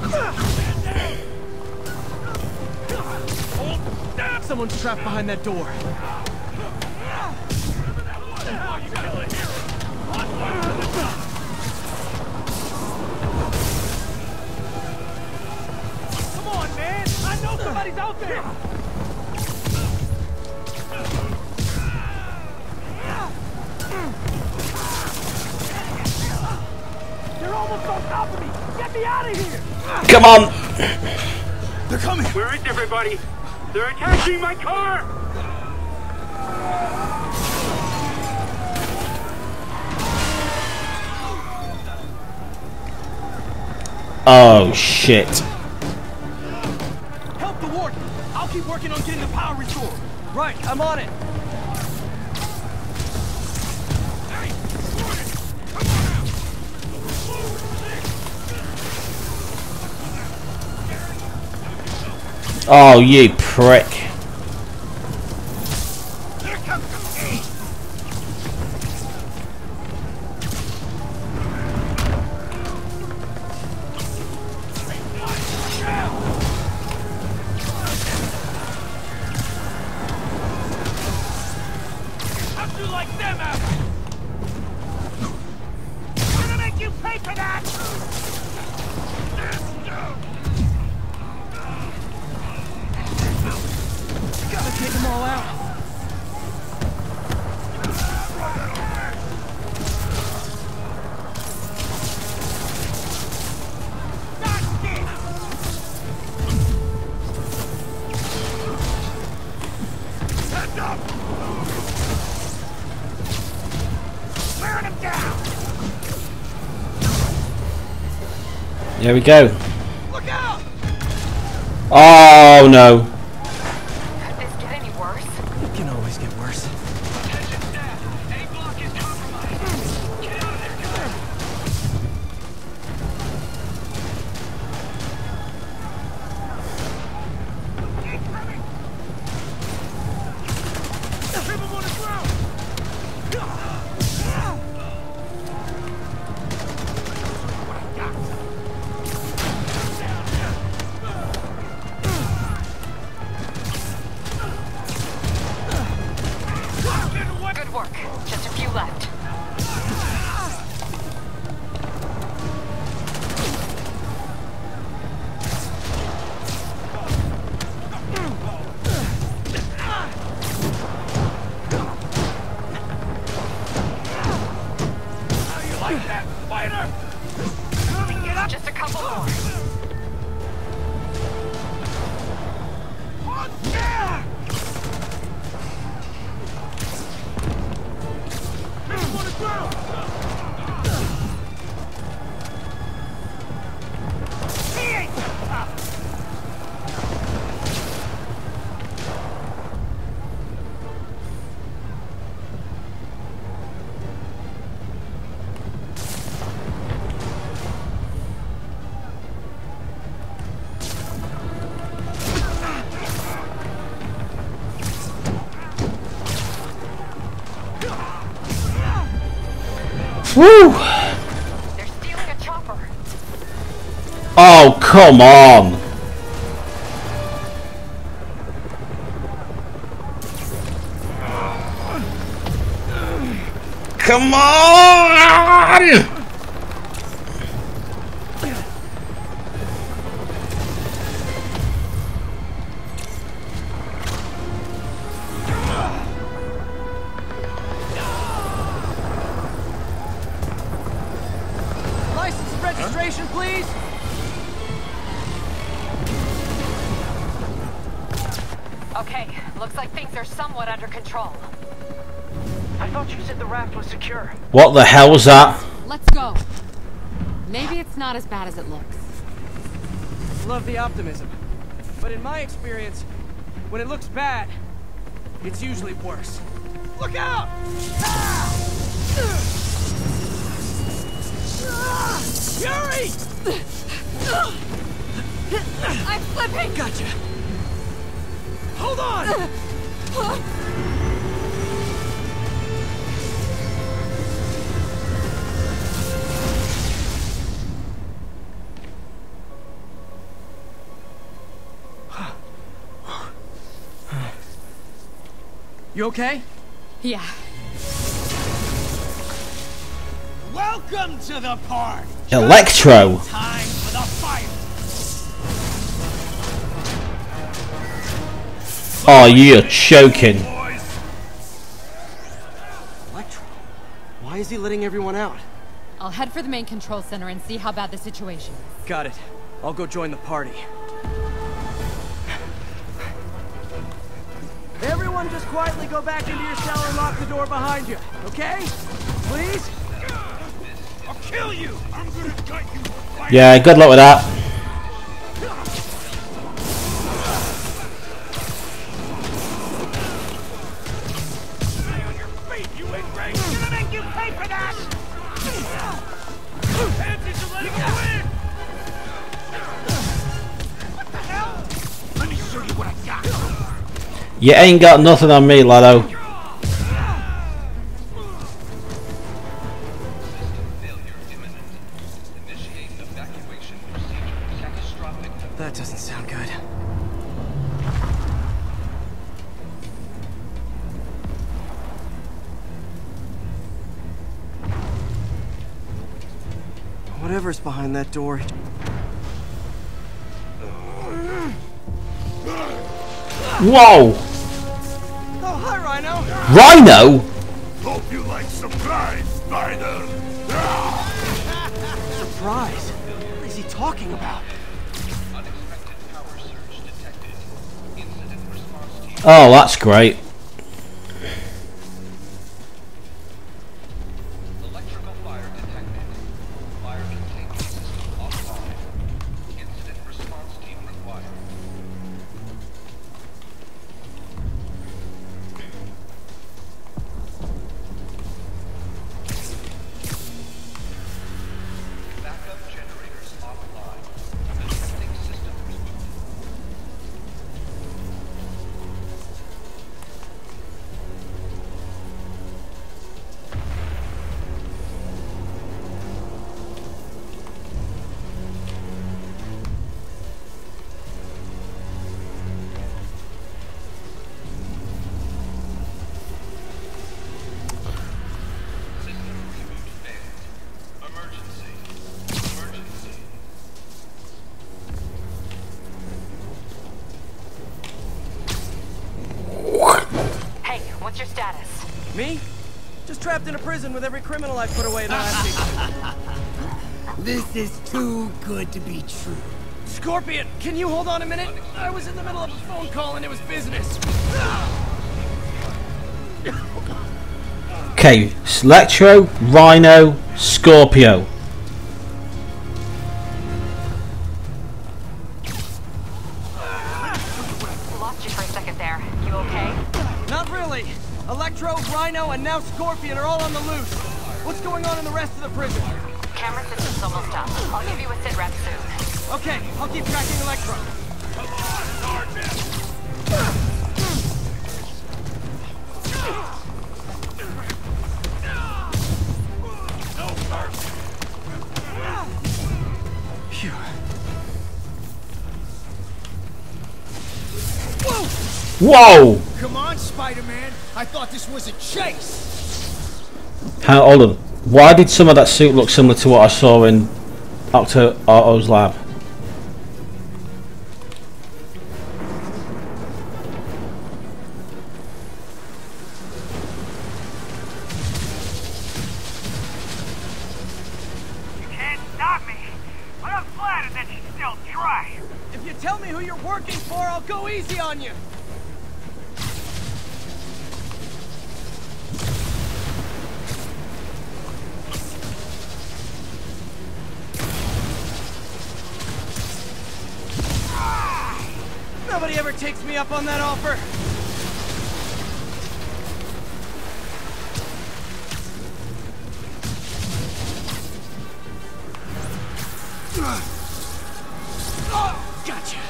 Someone's trapped behind that door. Come on, man! I know somebody's out there. They're almost on top of me. Get me out of here! Come on! They're coming! Where is everybody? They're attacking my car! Oh, shit. Help the warden! I'll keep working on getting the power restored. Right, I'm on it. Oh, you prick. Here comes the There we go. Look out. Oh no. Could this get any worse? It can always get worse. Attention staff. A block is compromised. Get out of there, Woo! They're stealing a chopper. Oh, come on. Come on! What the hell was that? Let's go. Maybe it's not as bad as it looks. Love the optimism. But in my experience, when it looks bad, it's usually worse. Look out! Ah! Ah! Yuri! I'm flipping! Gotcha! Hold on! Huh? You okay? Yeah. Welcome to the park. Electro. Time for the fire. Oh, you're choking. Electro. Why is he letting everyone out? I'll head for the main control center and see how bad the situation is. Got it. I'll go join the party. Everyone just quietly go back into your cell and lock the door behind you, okay? Please? I'll kill you! I'm gonna cut you! Yeah, good luck with that. Stay on your feet, you ingrate! I'm gonna make you pay for that! Panties are letting you in! What the hell? Let me show you what I got! You ain't got nothing on me, Lotto. That doesn't sound good. Whatever's behind that door. Whoa! Oh, hi, Rhino! Rhino? Hope you like surprise, Spider! Surprise? What is he talking about? Unexpected power surge detected. Incident response team. Oh, that's great. Electrical fire detected. Fire containment system offline. Incident response team required. Trapped in a prison with every criminal I've put away in the last week. This is too good to be true. Scorpion, can you hold on a minute? I was in the middle of a phone call and it was business. Okay, Electro, Rhino, Scorpio. Scorpion are all on the loose. What's going on in the rest of the prison? Camera system's almost up. I'll give you a sit rep soon. Okay, I'll keep tracking Electro. Come on, Sergeant! No mercy. Phew. Whoa! Whoa! Come on, Spider-Man. I thought this was a chase. How, hold on, why did some of that suit look similar to what I saw in Octo Otto's lab? You can't stop me, but I'm flattered that you still try. If you tell me who you're working for, I'll go easy on you. Nobody ever takes me up on that offer. Gotcha.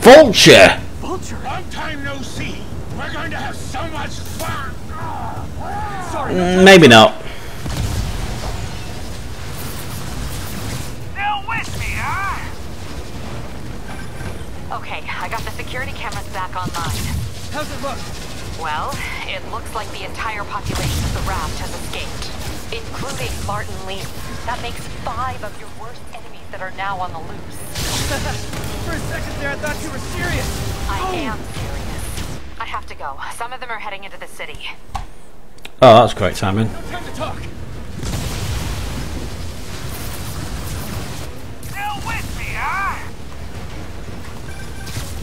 Vulture. Vulture. Long time no see. We're going to have so much fun. Sorry. No, maybe not. Okay, I got the security cameras back online. How's it look? Well, it looks like the entire population of the Raft has escaped, including Martin Li. That makes five of your worst enemies that are now on the loose. For a second there, I thought you were serious. I oh. am serious. I have to go. Some of them are heading into the city. Oh, that's great timing. No time to talk. Still with me, huh?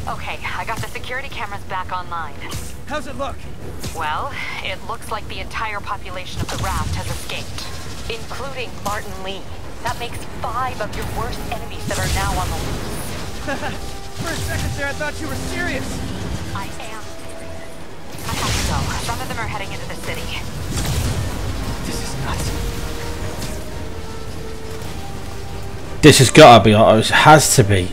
Okay, I got the security cameras back online. How's it look? Well, it looks like the entire population of the Raft has escaped, including Martin Li. That makes five of your worst enemies that are now on the loose. For a second there, I thought you were serious. I am serious. I have to go. Some of them are heading into the city. This is nuts. This has got to be Otto's. Has to be.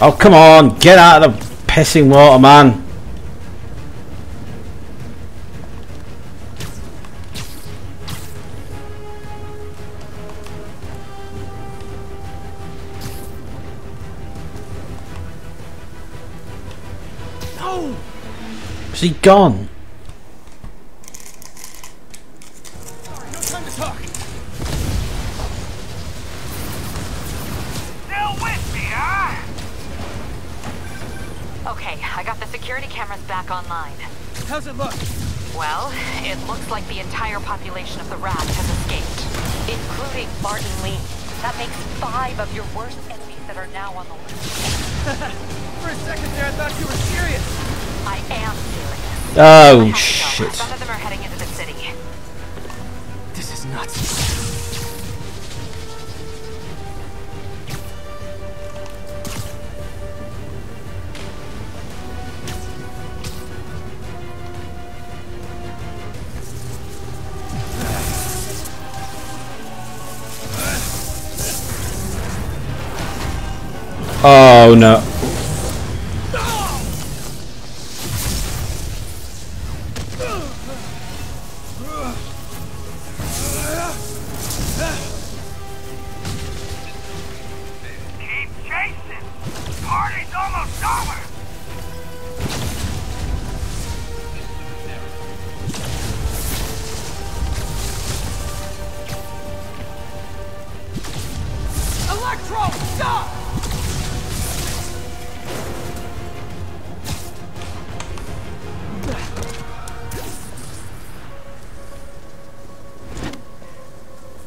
Oh, come on, get out of the pissing water, man. Is he gone? Sorry, no time to talk. Still with me, huh? Okay, I got the security cameras back online. How's it look? Well, it looks like the entire population of the Raft has escaped, including Martin Li. That makes five of your worst enemies that are now on the list. For a second there, I thought you were serious. I am serious. Oh, shit. Some of them are heading into the city. This is Oh no. Keep chasing. Party's almost over. Electro, stop!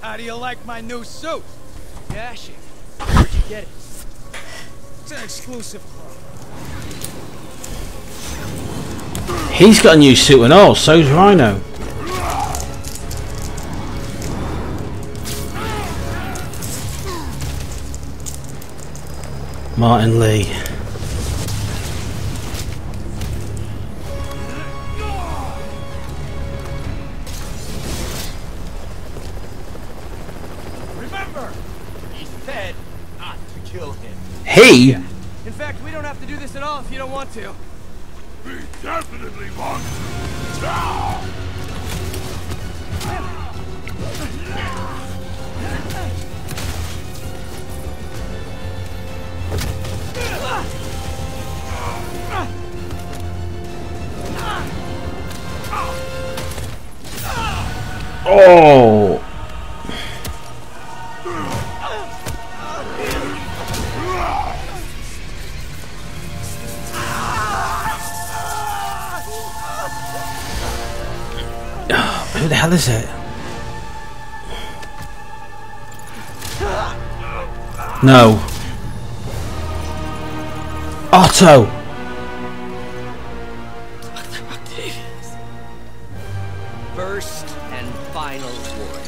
How do you like my new suit? Dashing. Where'd you get it? It's an exclusive club. He's got a new suit and all, so's Rhino. Martin Li. Hey! In fact, we don't have to do this at all if you don't want to. We definitely want to. No! Oh! What the hell is it? No. Otto! Octavius. First and final warning.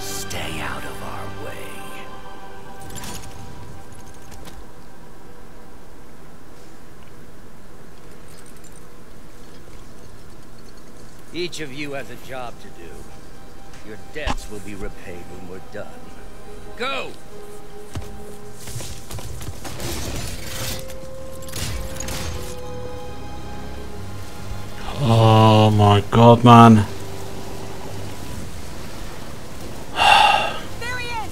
Stay out of our way. Each of you has a job to do. Your debts will be repaid when we're done. Go! Oh my god, man. There he is!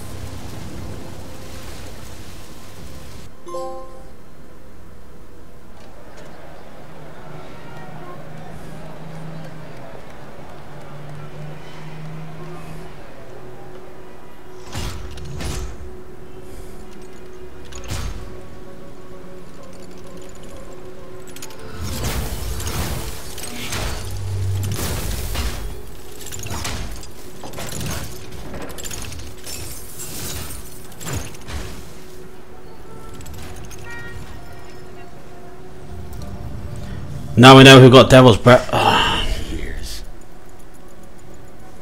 Now we know who got Devil's Breath. Oh. Years.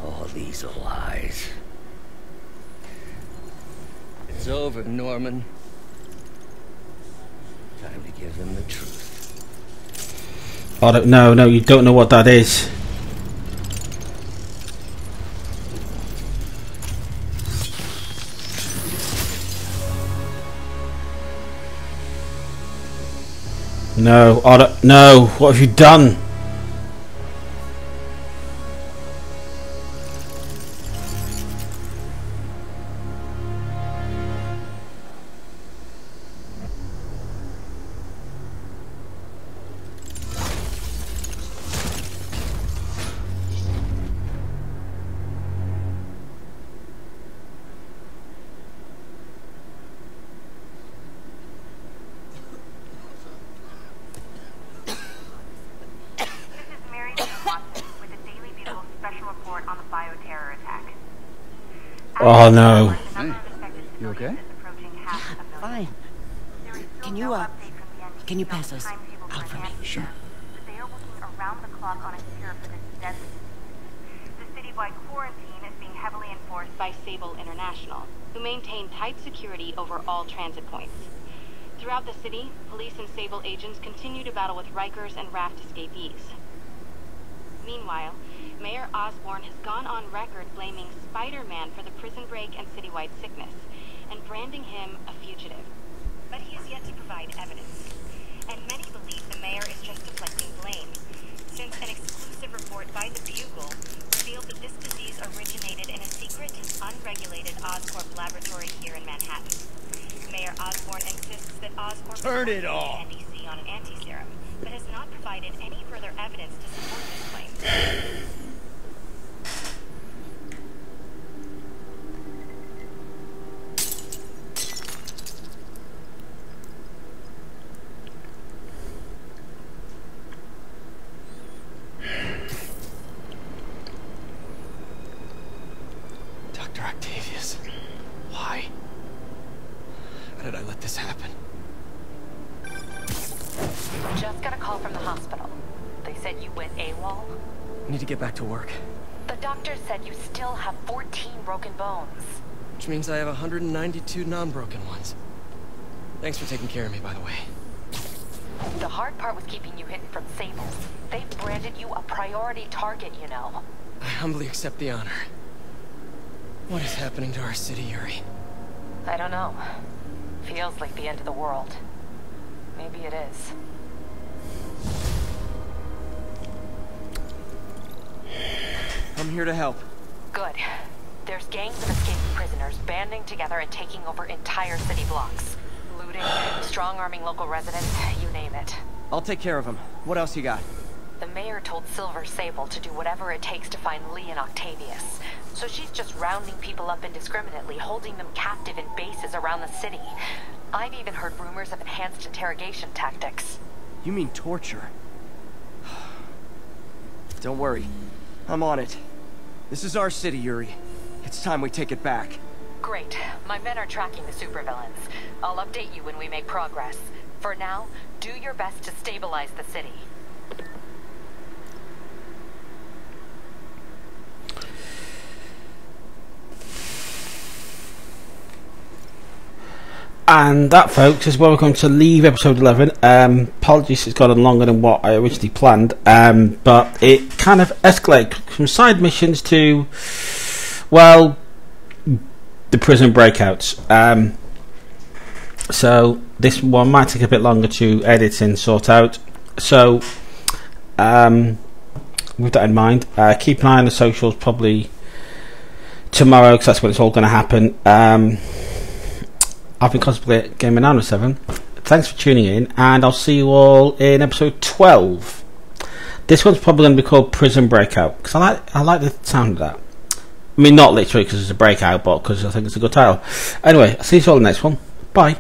All these are lies. It's over, Norman. Time to give them the truth. I don't know, no, you don't know what that is. No, Otto, no, what have you done? Oh no. Hey, you okay? Fine. Can you uh, can you pass us out for me? Sure. They are working around the clock on a cure for this deadly disease. The citywide quarantine is being heavily enforced by Sable International, who maintain tight security over all transit points. Throughout the city, police and Sable agents continue to battle with Rikers and Raft escapees. Meanwhile, Mayor Osborne has gone on record blaming Spider-Man for the prison break and citywide sickness, and branding him a fugitive. But he has yet to provide evidence, and many believe the mayor is just deflecting blame, since an exclusive report by the Bugle revealed that this disease originated in a secret, unregulated Oscorp laboratory here in Manhattan. Mayor Osborne insists that Oscorp Turn it off. N B C on an anti-serum, but has not provided any further evidence to support this claim. Back to work. The doctor said you still have fourteen broken bones. Which means I have one hundred ninety-two non-broken ones. Thanks for taking care of me, by the way. The hard part was keeping you hidden from Sable. They've branded you a priority target, you know. I humbly accept the honor. What is happening to our city, Yuri? I don't know. Feels like the end of the world. Maybe it is. I'm here to help. Good. There's gangs of escaped prisoners banding together and taking over entire city blocks. Looting, strong-arming local residents, you name it. I'll take care of them. What else you got? The mayor told Silver Sable to do whatever it takes to find Li and Octavius. So she's just rounding people up indiscriminately, holding them captive in bases around the city. I've even heard rumors of enhanced interrogation tactics. You mean torture? Don't worry. I'm on it. This is our city, Yuri. It's time we take it back. Great. My men are tracking the supervillains. I'll update you when we make progress. For now, do your best to stabilize the city. And that, folks, is where we're going to leave episode eleven. Um, apologies, it's gone longer than what I originally planned, um, but it kind of escalated from side missions to, well, the prison breakouts. Um, so this one might take a bit longer to edit and sort out. So um, with that in mind, uh, keep an eye on the socials probably tomorrow, because that's when it's all going to happen. Um, I've been Cosplaygamer nine oh seven. Thanks for tuning in, and I'll see you all in episode twelve. This one's probably going to be called Prison Breakout, because I like, I like the sound of that. I mean, not literally because it's a breakout, but because I think it's a good title. Anyway, I'll see you all in the next one. Bye.